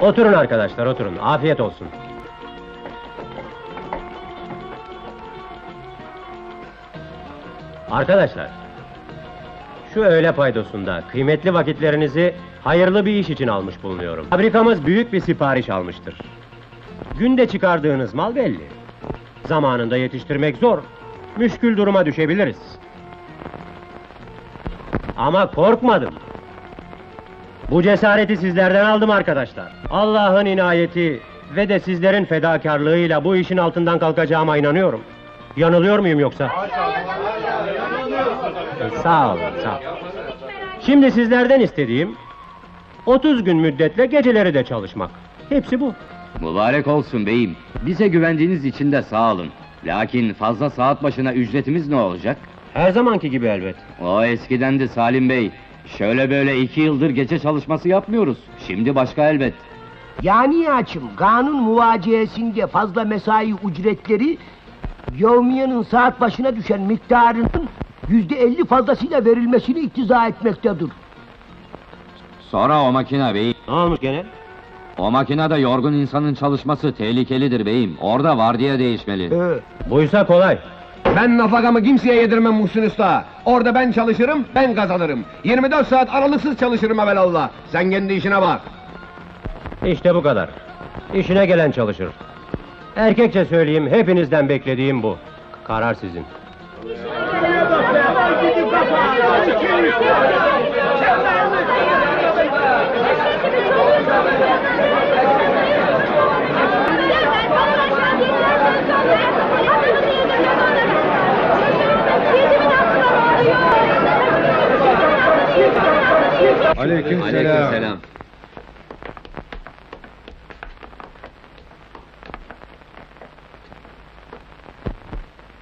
Oturun arkadaşlar, oturun. Afiyet olsun. Arkadaşlar, şu öğle paydosunda kıymetli vakitlerinizi hayırlı bir iş için almış bulunuyorum. Fabrikamız büyük bir sipariş almıştır. Günde çıkardığınız mal belli. Zamanında yetiştirmek zor, müşkül duruma düşebiliriz. Ama korkmadım. Bu cesareti sizlerden aldım arkadaşlar. Allah'ın inayeti ve de sizlerin fedakarlığıyla bu işin altından kalkacağıma inanıyorum. Yanılıyor muyum yoksa? Sağ olun, sağ olun. Şimdi sizlerden istediğim 30 gün müddetle geceleri de çalışmak. Hepsi bu. Mübarek olsun beyim. Bize güvendiğiniz için de sağ olun. Lakin fazla saat başına ücretimiz ne olacak? Her zamanki gibi elbet. O eskidendi Salim Bey. Şöyle böyle 2 yıldır gece çalışması yapmıyoruz. Şimdi başka elbet. Yani açım, kanun muvaciyesinde fazla mesai ücretleri yevmiyenin saat başına düşen miktarının %50 fazlasıyla verilmesini iktiza etmektedir. Sonra o makine beyim. Ne olmuş gene? O makinede yorgun insanın çalışması tehlikelidir beyim. Orada vardiya değişmeli. Buysa kolay. Ben nafakamı kimseye yedirmem Muhsin Usta. Orada ben çalışırım, ben kazanırım. 24 saat aralıksız çalışırım evelallah. Sen kendi işine bak. İşte bu kadar. İşine gelen çalışır. Erkekçe söyleyeyim, hepinizden beklediğim bu. Karar sizin. Aleykümselam.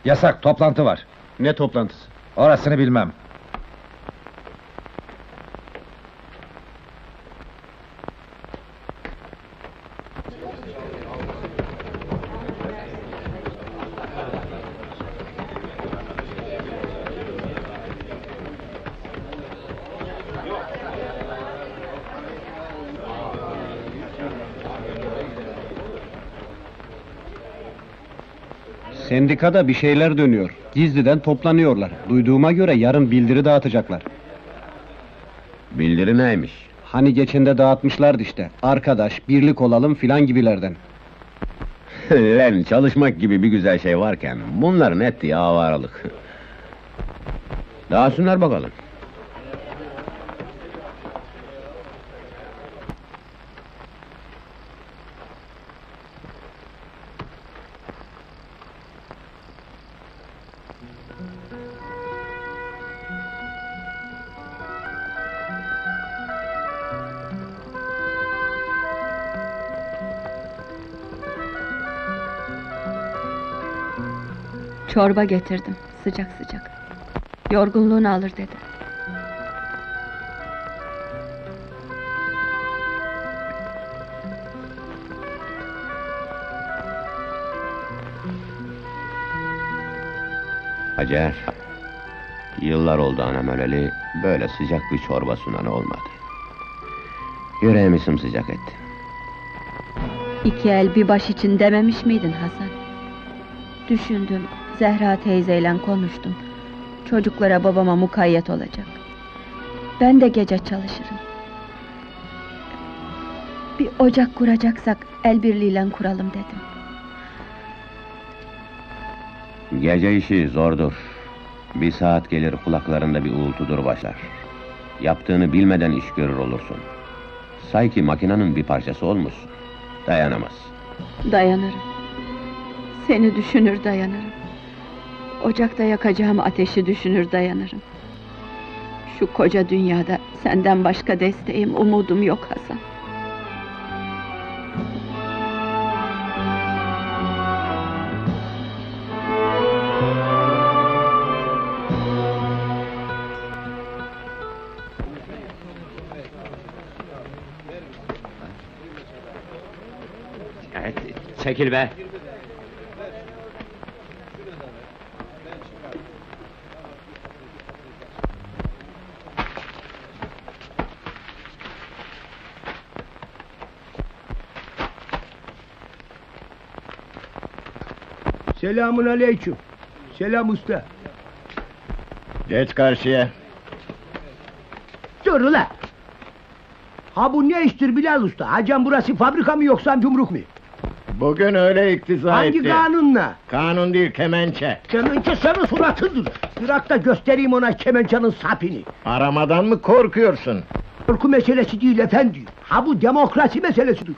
Yasak, toplantı var. Ne toplantısı? Orasını bilmem. Sendikada bir şeyler dönüyor. Gizliden toplanıyorlar. Duyduğuma göre yarın bildiri dağıtacaklar. Bildiri neymiş? Hani geçinde dağıtmışlardı işte. Arkadaş, birlik olalım filan gibilerden. Lan çalışmak gibi bir güzel şey varken bunların ettiği avaralık. Dağıtsınlar bakalım. Çorba getirdim, sıcak sıcak. Yorgunluğunu alır dedi. Hacer, yıllar oldu anam öleli, böyle sıcak bir çorba sunan olmadı. Yüreğimi sımsıcak etti. 2 el bir baş için dememiş miydin Hasan? Düşündüm. Zehra teyzeyle konuştum. Çocuklara babama mukayyet olacak. Ben de gece çalışırım. Bir ocak kuracaksak el birliğiyle kuralım dedim. Gece işi zordur. Bir saat gelir kulaklarında bir uğultudur başlar. Yaptığını bilmeden iş görür olursun. Say ki makinenin bir parçası olmuşsun. Dayanamaz. Dayanırım. Seni düşünür dayanırım. Ocakta yakacağım ateşi düşünür dayanırım. Şu koca dünyada senden başka desteğim, umudum yok Hasan. Evet, çekil be! Selamun aleyküm. Selam usta. Geç karşıya. Dur ulan! Ha bu ne iştir Bilal usta? Hacam burası fabrika mı yoksa cumruk mu? Bugün öyle iktiza etti. Hangi kanunla? Kanun değil, kemençe. Kemençe senin suratıdır. Bırak da göstereyim ona kemençenin sapini. Aramadan mı korkuyorsun? Korku meselesi değil efendi. Ha bu demokrasi meselesidir.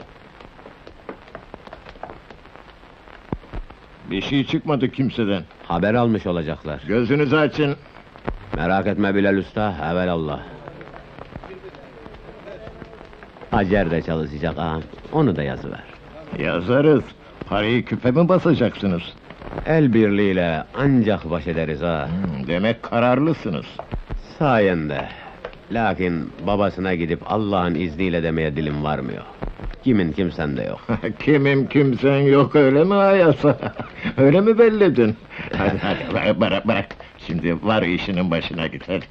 Bir şey çıkmadı kimseden. Haber almış olacaklar. Gözünüzü açın. Merak etme Bilal Usta, evelallah. Hacer de çalışacak ağam, onu da yazıver. Yazarız, parayı küpe mi basacaksınız? El birliğiyle ancak baş ederiz ha. Demek kararlısınız. Sayende. Lakin babasına gidip Allah'ın izniyle demeye dilim varmıyor. Kimin kimsen de yok. Kimim kimsen yok, öyle mi Ayasa? Öyle mi belledin? Hadi bırak, şimdi var işinin başına git hadi.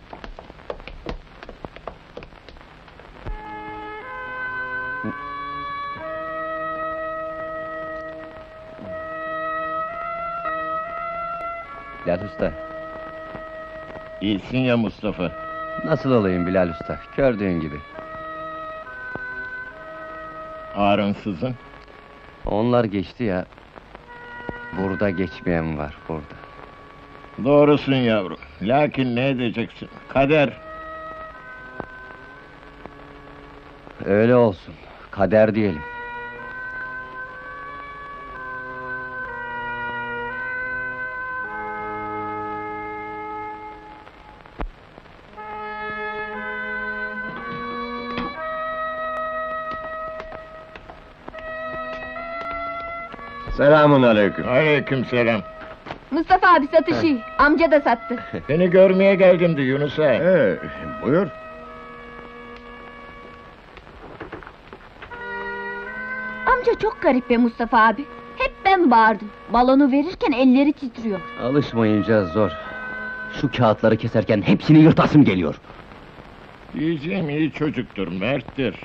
Bilal Usta. İyisin ya Mustafa. Nasıl olayım Bilal Usta, gördüğün gibi. Ağrınsızın? Onlar geçti ya. Burada geçmeyen var, burada. Doğrusun yavrum, lakin ne edeceksin? Kader! Öyle olsun, kader diyelim. Selamun aleyküm. Aleyküm selam. Mustafa abi satışı, amca da sattı. Seni görmeye geldimdi Yunus'a. Buyur. Amca çok garip be Mustafa abi. Hep ben bağırdım. Balonu verirken elleri titriyor. Alışmayınca zor. Şu kağıtları keserken hepsini yırtasım geliyor. Diyeceğim iyi çocuktur, merttir.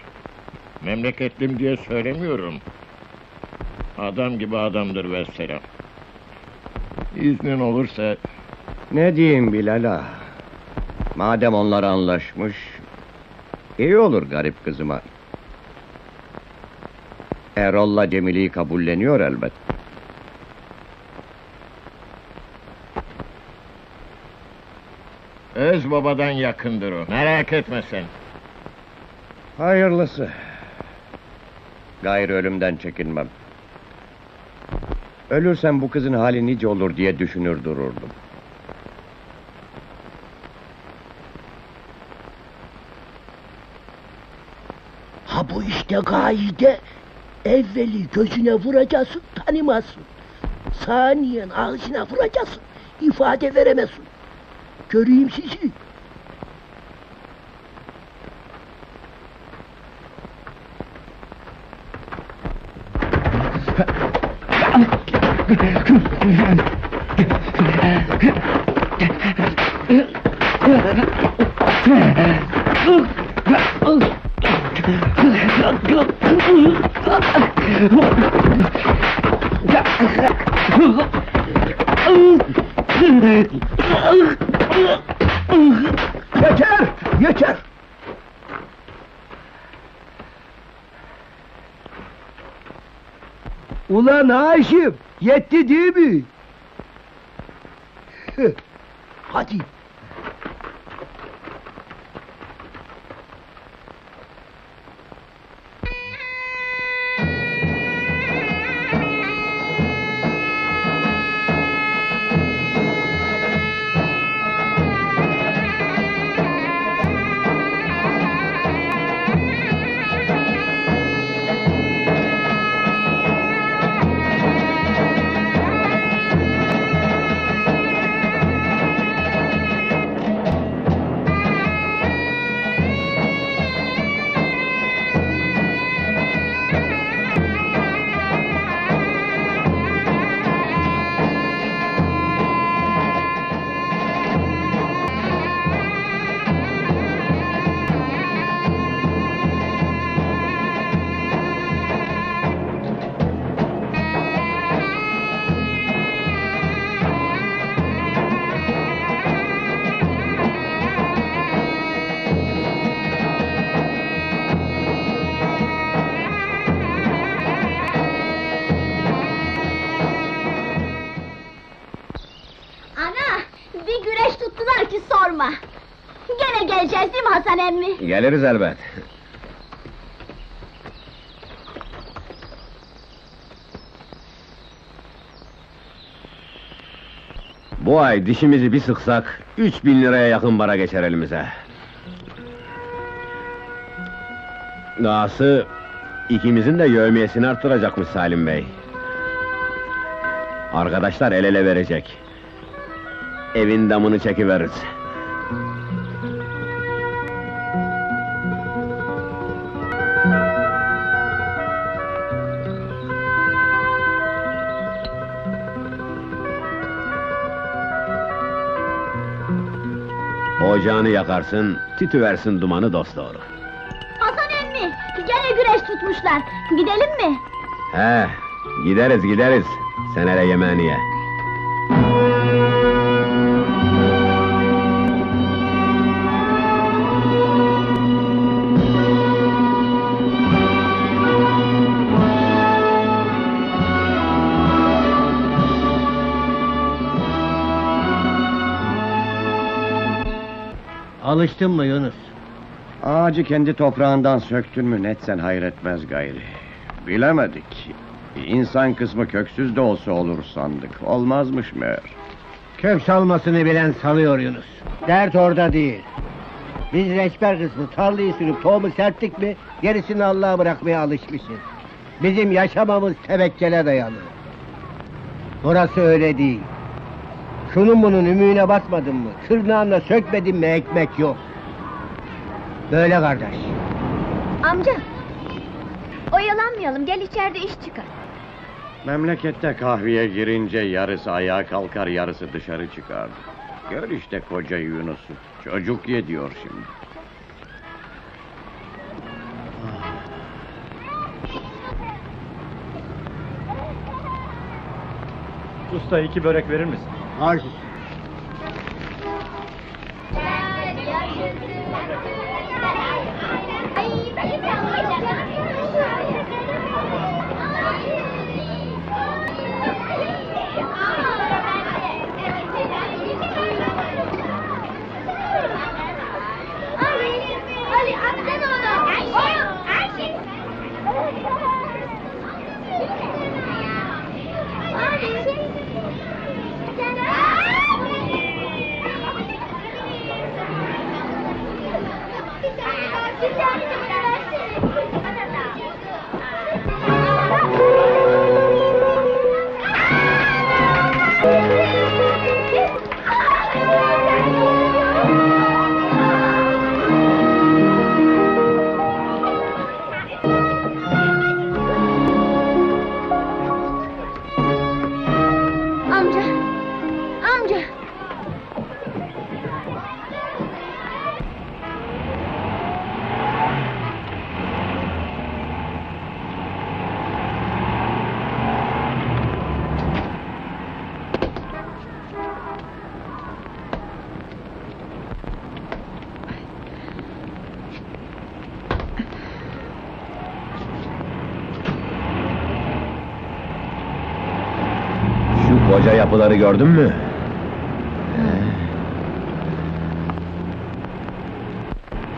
Memleketlim diye söylemiyorum. Adam gibi adamdır vesselam. İznin olursa... Ne diyeyim Bilal'a? Madem onlar anlaşmış... iyi olur garip kızıma. Erol'la Cemile'yi kabulleniyor elbet. Öz babadan yakındır o, merak etme sen. Hayırlısı. Gayrı ölümden çekinmem. Ölürsem bu kızın hali nice olur diye düşünür dururdum. Ha bu işte kaide. Evveli gözüne vuracaksın, tanımazsın. Saniyen ağzına vuracaksın, ifade veremezsin. Göreyim sizi. Yeter! Ulan Haşim, yetti değil mi? Hadi. Geliriz elbet. Bu ay dişimizi bir sıksak 3.000 liraya yakın para geçer elimize. Dahası ikimizin de yevmiyesini arttıracakmış Salim Bey. Arkadaşlar el ele verecek. Evin damını çekiveririz. Ocağını yakarsın, tütüversin dumanı dosdoğru. Hasan emmi, gene güreş tutmuşlar. Gidelim mi? He, gideriz gideriz. Sen hele yemeğini ye. Alıştın mı Yunus? Ağacı kendi toprağından söktün mü netsen hayretmez gayri. Bilemedik. İnsan kısmı köksüz de olsa olur sandık. Olmazmış meğer. Kök salmasını bilen salıyor Yunus. Dert orada değil. Biz reçber kısmı tarlayı sürüp tohumu serttik mi gerisini Allah'a bırakmaya alışmışız. Bizim yaşamamız tevekkele dayanır. Orası öyle değil. Şunun bunun ümüğüne basmadın mı, tırnağınla sökmedin mi ekmek yok. Böyle kardeş. Amca, oyalanmayalım, gel içeride iş çıkar. Memlekette kahveye girince yarısı ayağa kalkar, yarısı dışarı çıkar. Gör işte koca Yunus'u, çocuk ye diyor şimdi. Usta 2 börek verir misin? Hayır. Koca yapıları gördün mü?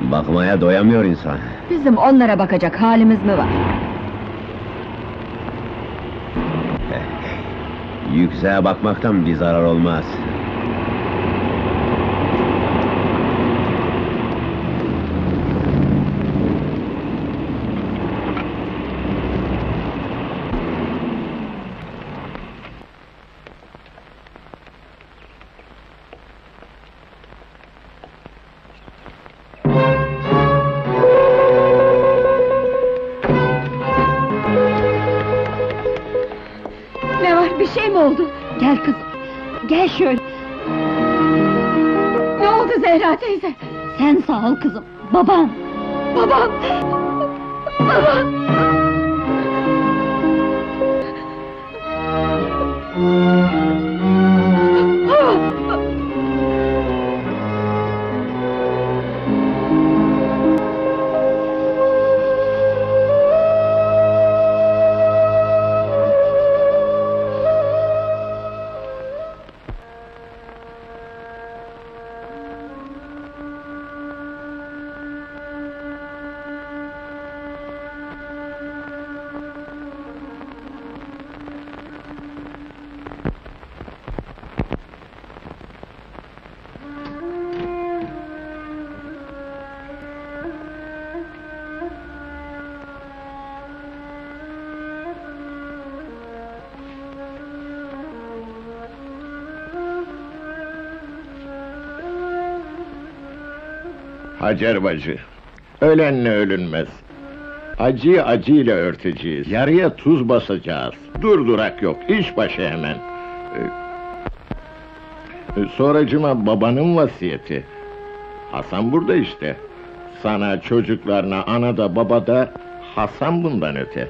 Bakmaya doyamıyor insan. Bizim onlara bakacak halimiz mi var? Yükseğe bakmaktan bir zarar olmaz. Şöyle. Ne oldu Zehra teyze? Sen sağ ol kızım. Babam. Babam. Babam. Hacer bacı, ölenle ölünmez. Acıyı acıyla örteceğiz, yarıya tuz basacağız. Durdurak yok, iş başı hemen. Sonracıma babanın vasiyeti. Hasan burada işte. Sana, çocuklarına, ana da baba da Hasan bundan öte.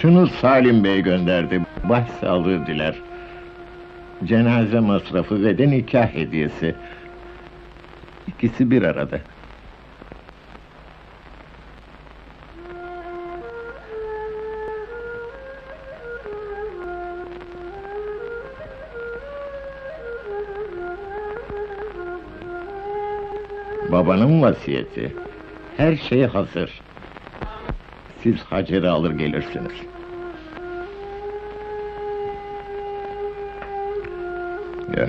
Şunu Salim Bey gönderdi, başsağlığı diler. Cenaze masrafı ve de nikah hediyesi. İkisi bir arada. Babanın vasiyeti. Her şey hazır. Siz Hacer'i alır gelirsiniz. Ya.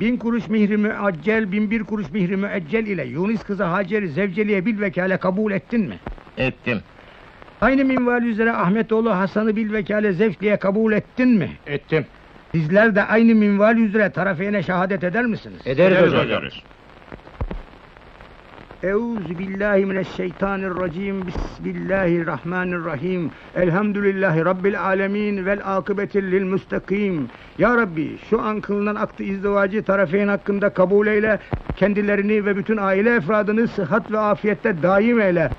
Bin kuruş mihrimi accel, 1001 kuruş mihrimi eccel ile Yunus kızı Hacer'i zevceliğe bilvekâle kabul ettin mi? Ettim. Aynı minval üzere Ahmetoğlu Hasan'ı bilvekâle zevceliğe kabul ettin mi? Ettim. Sizler de aynı minval üzere tarafeyne şehadet eder misiniz? Ederiz hocam. Euzubillahimineşşeytanirracim. Bismillahirrahmanirrahim. Elhamdülillahi Rabbil alemin. Vel akıbetil lil müstakim. Ya Rabbi, şu an kılınan akd-ı izdivacı tarafeyn hakkında kabul eyle. Kendilerini ve bütün aile efradını sıhhat ve afiyette daim eyle.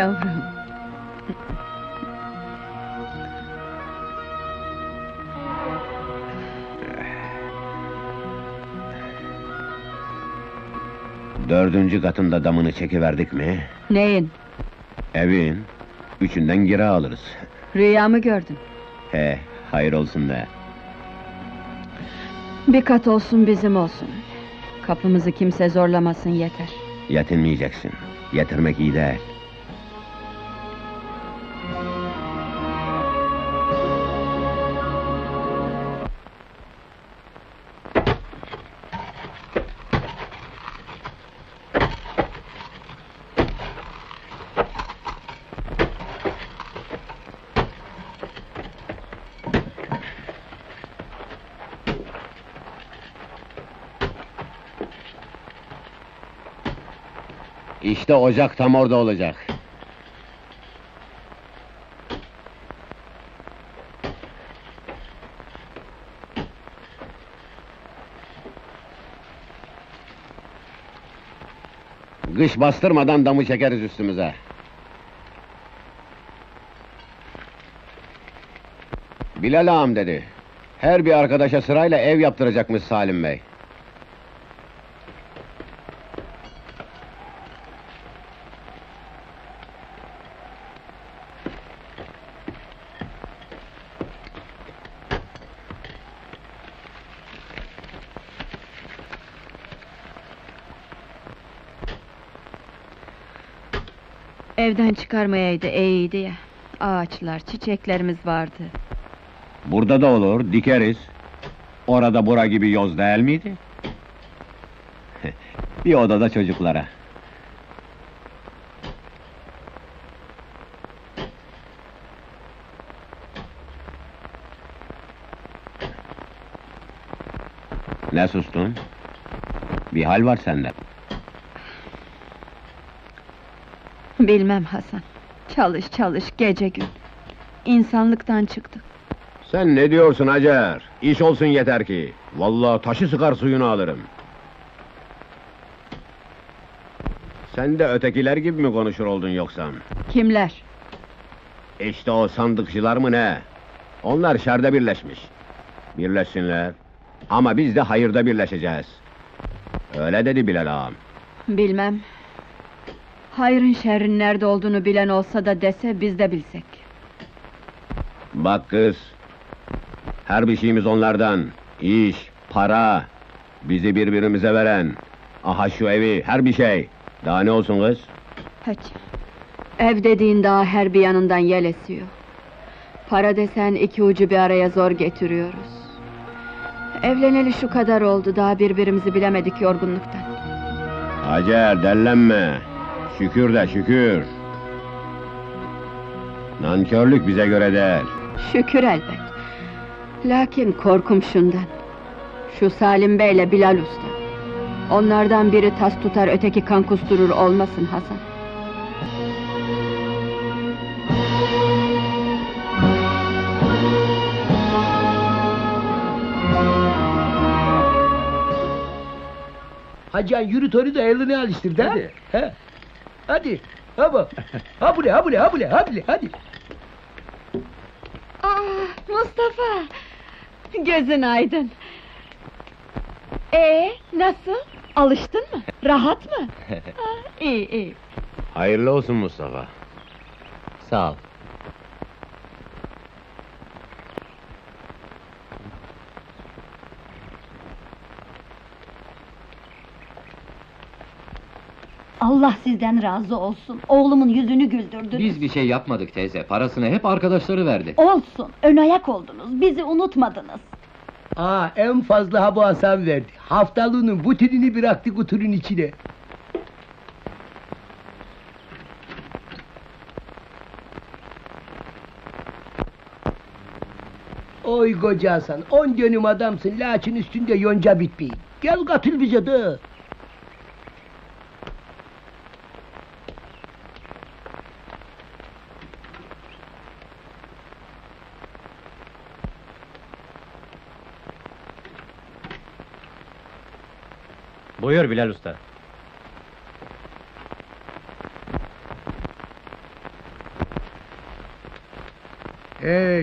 yavrum. Dördüncü katında damını çekiverdik mi? Neyin? Evin. Üçünden gira alırız. Rüyamı gördün? He, hayır olsun da. Bir kat olsun bizim olsun. Kapımızı kimse zorlamasın yeter. Yetinmeyeceksin. Yetirmek iyi değil. İşte ocak tam orada olacak. Kış bastırmadan damı çekeriz üstümüze. Bilal ağam dedi. Her bir arkadaşa sırayla ev yaptıracakmış Salim Bey. Evden çıkarmayaydı, iyiydi ya. Ağaçlar, çiçeklerimiz vardı. Burada da olur, dikeriz. Orada bura gibi yoz değil miydi? Bir odada çocuklara. Ne sustun? Bir hal var sende. Bilmem Hasan, çalış çalış gece gün. İnsanlıktan çıktı. Sen ne diyorsun Hacer? İş olsun yeter ki. Vallahi taşı sıkar suyunu alırım. Sen de ötekiler gibi mi konuşur oldun yoksa? Kimler? İşte o sandıkçılar mı ne? Onlar şerde birleşmiş. Birleşsinler. Ama biz de hayırda birleşeceğiz. Öyle dedi Bilal ağam. Bilmem. Hayrın şerrin nerede olduğunu bilen olsa da dese, biz de bilsek. Bak kız, her bir şeyimiz onlardan. İş, para, bizi birbirimize veren. Aha şu evi, her bir şey. Daha ne olsun kız? Hiç. Ev dediğin daha her bir yanından yel esiyor. Para desen iki ucu bir araya zor getiriyoruz. Evleneli şu kadar oldu, daha birbirimizi bilemedik yorgunluktan. Hacer, dellenme. Şükür de şükür. Nankörlük bize göre değil. Şükür elbet. Lakin korkum şundan. Şu Salim Bey'le Bilal Usta. Onlardan biri tas tutar, öteki kan kusturur olmasın Hasan. Hacıhan yürü torunu da elini alıştır da. Hadi. He? Hadi, hava, habule, hadi. Mustafa, gözün aydın. Nasıl? Alıştın mı? Rahat mı? İyi. Hayırlı olsun Mustafa. Sağ ol. Allah sizden razı olsun. Oğlumun yüzünü güldürdünüz. Biz bir şey yapmadık teyze. Parasını hep arkadaşları verdi. Olsun. Ön ayak oldunuz. Bizi unutmadınız. En fazla bu Hasan verdi. Haftalığının butinini bıraktık kutunun içine. Oy koca Hasan. 10 dönüm adamsın. Laçın üstünde yonca bitmeyin. Gel katıl bize de. Buyur Bilal Usta.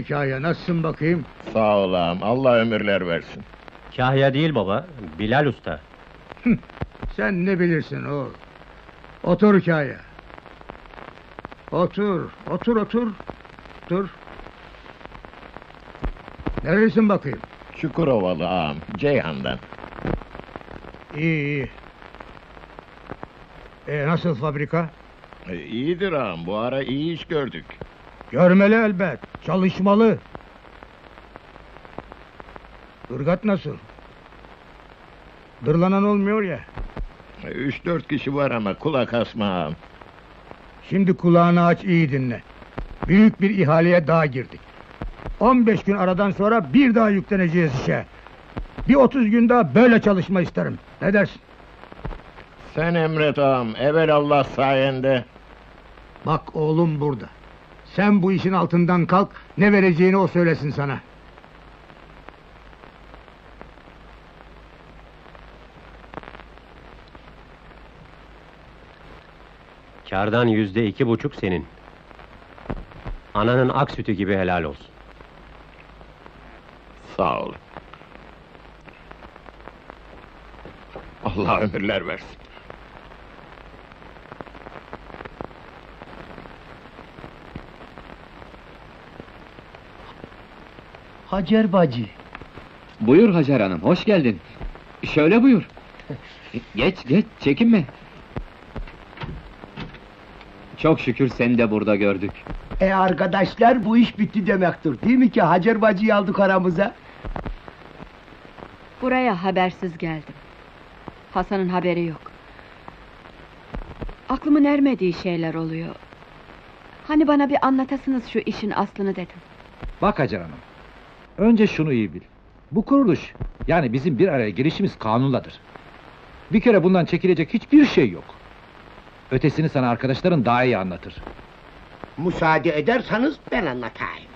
Kahya, nasılsın bakayım? Sağ olam, Allah ömürler versin. Kahya değil baba, Bilal Usta. Sen ne bilirsin oğul? Otur Kahya. Otur. Neresin bakayım? Çukurovalı ağam, Ceyhan'dan. İyi. Nasıl fabrika? İyidir ağam, bu ara iyi iş gördük. Görmeli elbet, çalışmalı. Irgat nasıl? Dırlanan olmuyor ya. 3-4 kişi var ama kulak asma ağam. Şimdi kulağını aç, iyi dinle. Büyük bir ihaleye daha girdik. 15 gün aradan sonra bir daha yükleneceğiz işe. Bir 30 gün daha böyle çalışma isterim. Ne dersin? Sen emret ağam, evelallah sayende. Bak oğlum burada. Sen bu işin altından kalk, ne vereceğini o söylesin sana. Kârdan 2,5% senin. Ananın ak sütü gibi helal olsun. Sağ ol. Allah ömürler versin. Hacer bacı. Buyur Hacer hanım, hoş geldin. Şöyle buyur. Geç, çekinme. Çok şükür seni de burada gördük. Arkadaşlar, bu iş bitti demektir. Değil mi ki, Hacer bacıyı aldık aramıza? Buraya habersiz geldim. Hasan'ın haberi yok. Aklımın ermediği şeyler oluyor. Hani bana bir anlatasınız şu işin aslını dedim. Bak Hacer hanım, önce şunu iyi bil. Bu kuruluş, yani bizim bir araya girişimiz kanunladır. Bir kere bundan çekilecek hiçbir şey yok. Ötesini sana arkadaşların daha iyi anlatır. Müsaade ederseniz ben anlatayım.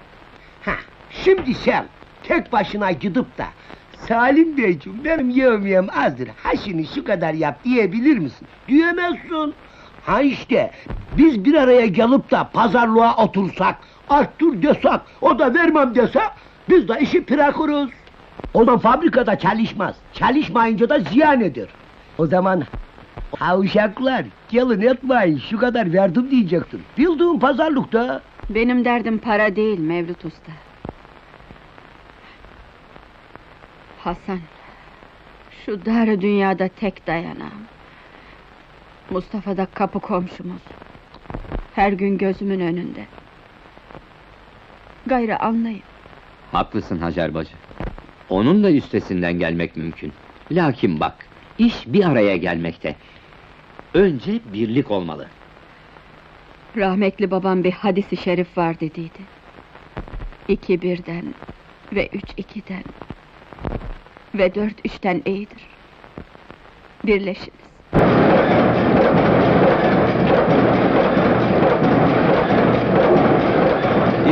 Şimdi sen tek başına gidip da Salim Beyciğim benim yevmiyem azdır, haşini şu kadar yap diyebilir misin? Diyemezsin. İşte biz bir araya gelip da pazarlığa otursak, arttır desek, o da vermem dese, biz de işi bırakırız. O da fabrikada çalışmaz, çalışmayınca da ziyan eder. O zaman uşaklar, gelin etmeyin, şu kadar verdim diyecektim. Bildiğin pazarlıkta. Benim derdim para değil Mevlüt Usta. Hasan, şu dar dünyada tek dayanağım. Mustafa da kapı komşumuz. Her gün gözümün önünde. Gayrı anlayın. Haklısın Hacer bacı. Onun da üstesinden gelmek mümkün. Lakin bak, iş bir araya gelmekte. Önce birlik olmalı. Rahmetli babam bir hadis-i şerif var dediydi. 2-1'den ve 3-2'den ve 4-3'ten iyidir. Birleşin.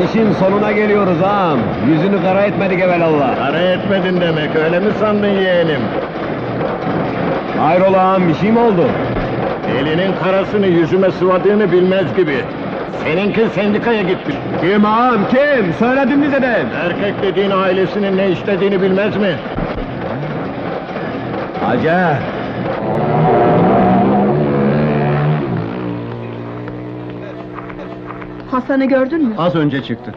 İşin sonuna geliyoruz ağam. Yüzünü kara etmedik evelallah. Kara etmedin demek, öyle mi sandın yeğenim? Hayrola ağam, bir şey mi oldu? Elinin karasını yüzüme sıvadığını bilmez gibi. Seninki sendikaya gitmiş. Kim ağam, kim? Söyledim bize de. Erkek dediğin ailesinin ne istediğini bilmez mi? Hacer. Hasan'ı gördün mü? Az önce çıktı.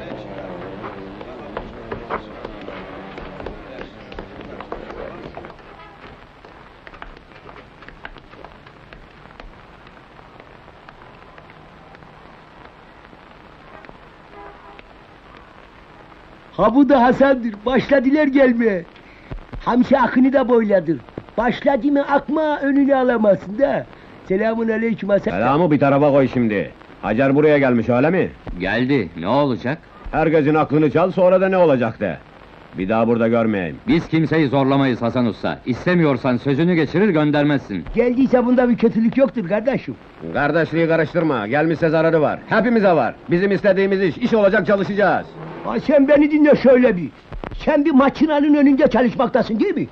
Ha bu da Hasan'dır, başladılar gelmeye. Hamşe akını da boyladır. Başladı mı akma, önünü alamazsın da. Selamun aleyküm Hasan. Selamı bir tarafa koy şimdi. Hacer buraya gelmiş, öyle mi? Geldi, ne olacak? Herkesin aklını çal, sonra da ne olacak de. Bir daha burada görmeyeyim. Biz kimseyi zorlamayız Hasan Usta. İstemiyorsan sözünü geçirir, göndermezsin. Geldiyse bunda bir kötülük yoktur kardeşim. Kardeşliği karıştırma, gelmişse zararı var. Hepimize var, bizim istediğimiz iş olacak, çalışacağız. Sen beni dinle şöyle bir. Sen bir makinanın önünde çalışmaktasın değil mi?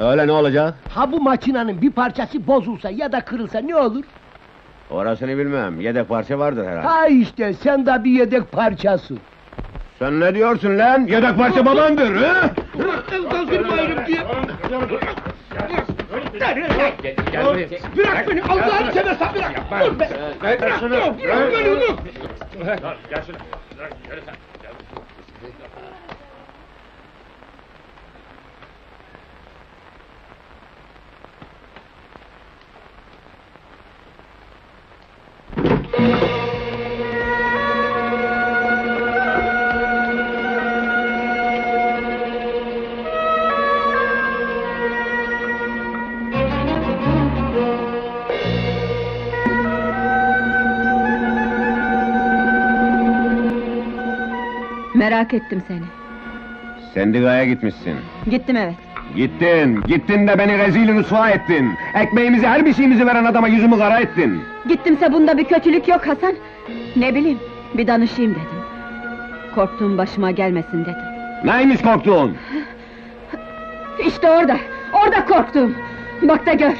Öyle ne olacak? Bu makinanın bir parçası bozulsa ya da kırılsa ne olur? Orasını bilmem, yedek parça vardır herhalde. İşte sen de bir yedek parçası. Sen ne diyorsun lan? Yedek parça babandır, he? Kaldırmayırım diye! Bırak beni, Allah'ını seversen bırak! Dur be! Bırak beni, dur! Gel şuna! Merak ettim seni. Sendikaya gitmişsin. Gittim, evet. Gittin de beni rezil rüsva ettin. Ekmeğimizi, her bir şeyimizi veren adama yüzümü kara ettin. Gittimse bunda bir kötülük yok Hasan. Ne bileyim, bir danışayım dedim. Korktuğum başıma gelmesin dedim. Neymiş korktuğun? İşte orada korktuğum. Bak da gör!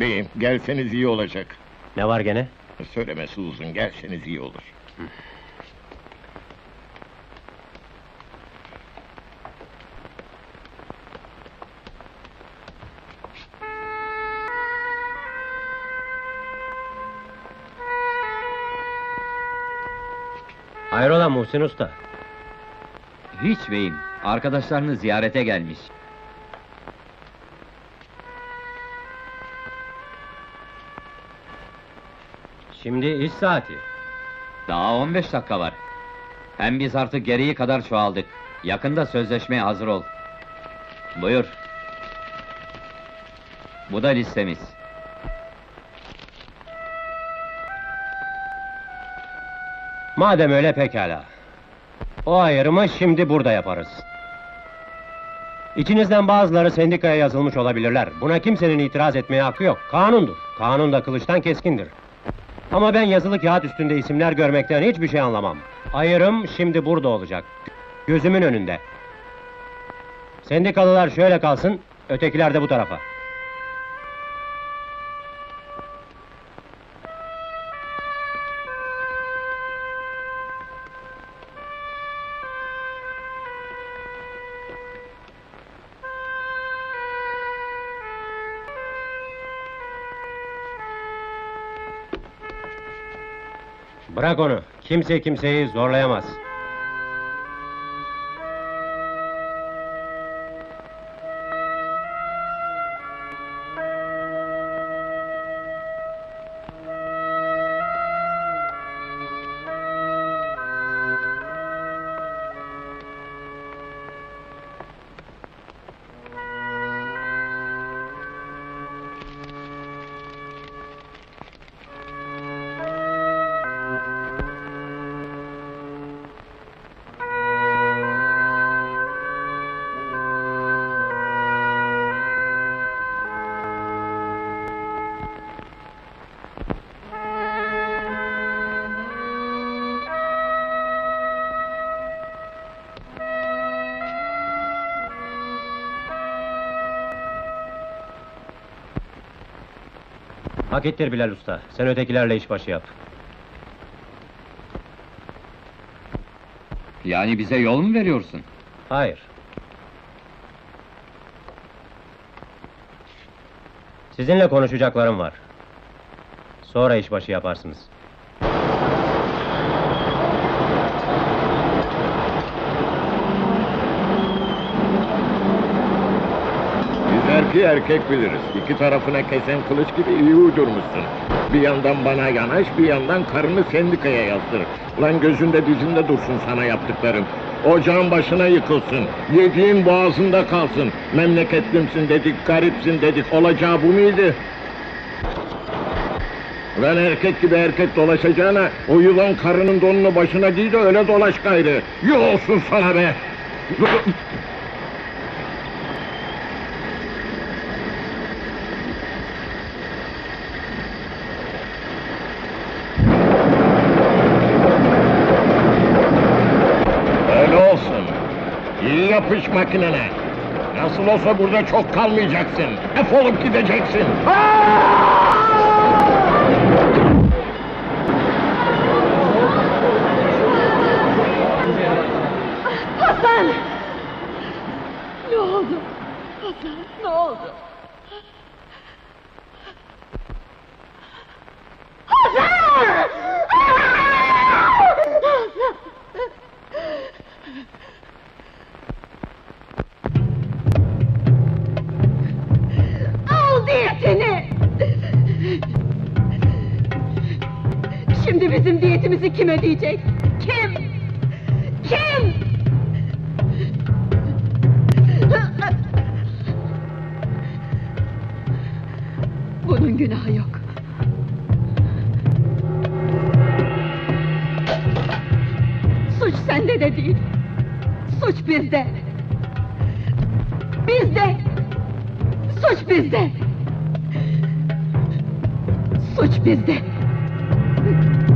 Beyim, gelseniz iyi olacak. Ne var gene? Söylemesi uzun, gelseniz iyi olur. Hayrola Muhsin Usta? Hiç beyim, arkadaşlarını ziyarete gelmiş. Şimdi iş saati. Daha 15 dakika var. Hem biz artık gereği kadar çoğaldık. Yakında sözleşmeye hazır ol. Buyur. Bu da listemiz. Madem öyle pekala. O ayırımı şimdi burada yaparız. İçinizden bazıları sendikaya yazılmış olabilirler. Buna kimsenin itiraz etmeye hakkı yok. Kanundur. Kanun da kılıçtan keskindir. Ama ben yazılı kağıt üstünde isimler görmekten hiçbir şey anlamam. Ayırım şimdi burada olacak. Gözümün önünde. Sendikalılar şöyle kalsın, ötekiler de bu tarafa. Bırak onu, kimse kimseyi zorlayamaz. Hak ettir Bilal Usta, sen ötekilerle işbaşı yap. Yani bize yol mu veriyorsun? Hayır. Sizinle konuşacaklarım var. Sonra işbaşı yaparsınız. Biz erkeği erkek biliriz. İki tarafına kesen kılıç gibi iyi uydurmuşsun. Bir yandan bana yanaş, bir yandan karını sendikaya yastır. Lan gözünde dizinde dursun sana yaptıklarım. Ocağın başına yıkılsın, yediğin boğazında kalsın. Memleketlimsin dedik, garipsin dedik, olacağı bu muydu? Ben erkek gibi erkek dolaşacağına, o yılan karının donunu başına giy de öyle dolaş gayrı. Yuh olsun sana be! Yapış makinene! Nasıl olsa burada çok kalmayacaksın! Defolup gideceksin! Hasan! Ne oldu? Hasan, ne oldu? Hasan! Seni! Şimdi bizim diyetimizi kim ödeyecek? Kim? Kim? Bunun günahı yok. Suç sende de değil. Suç bizde. Bizde! Suç bizde! Suç bizde!